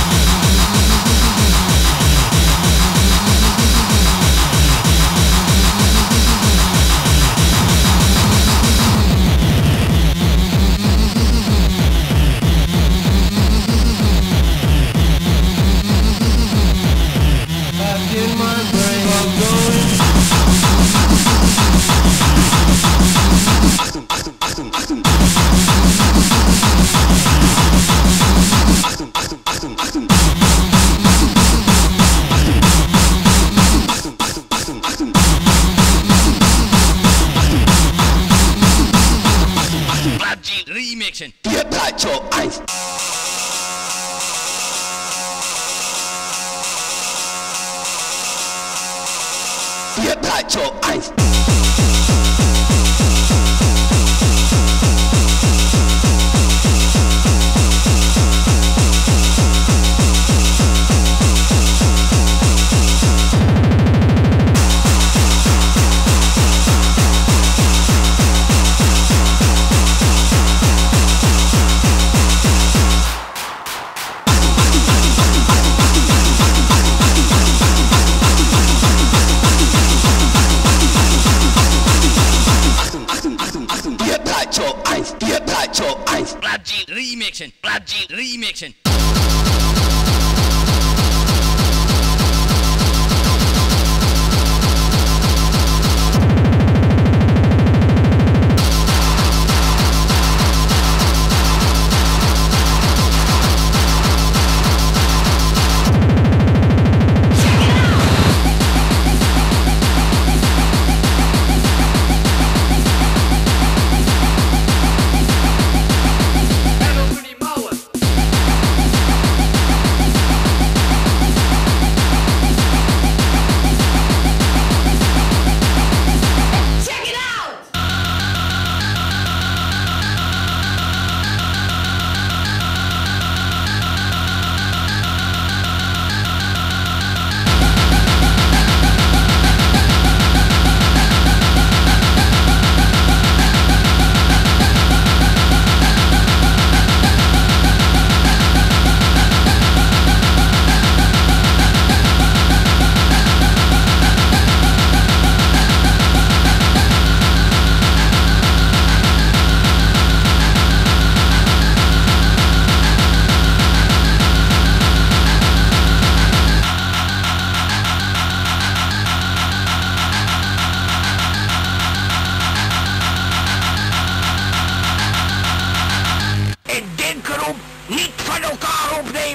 Remixing. Get back your eyes. Get back your eyes. Remixing, Brad G, remixing. Niet van elkaar opnemen.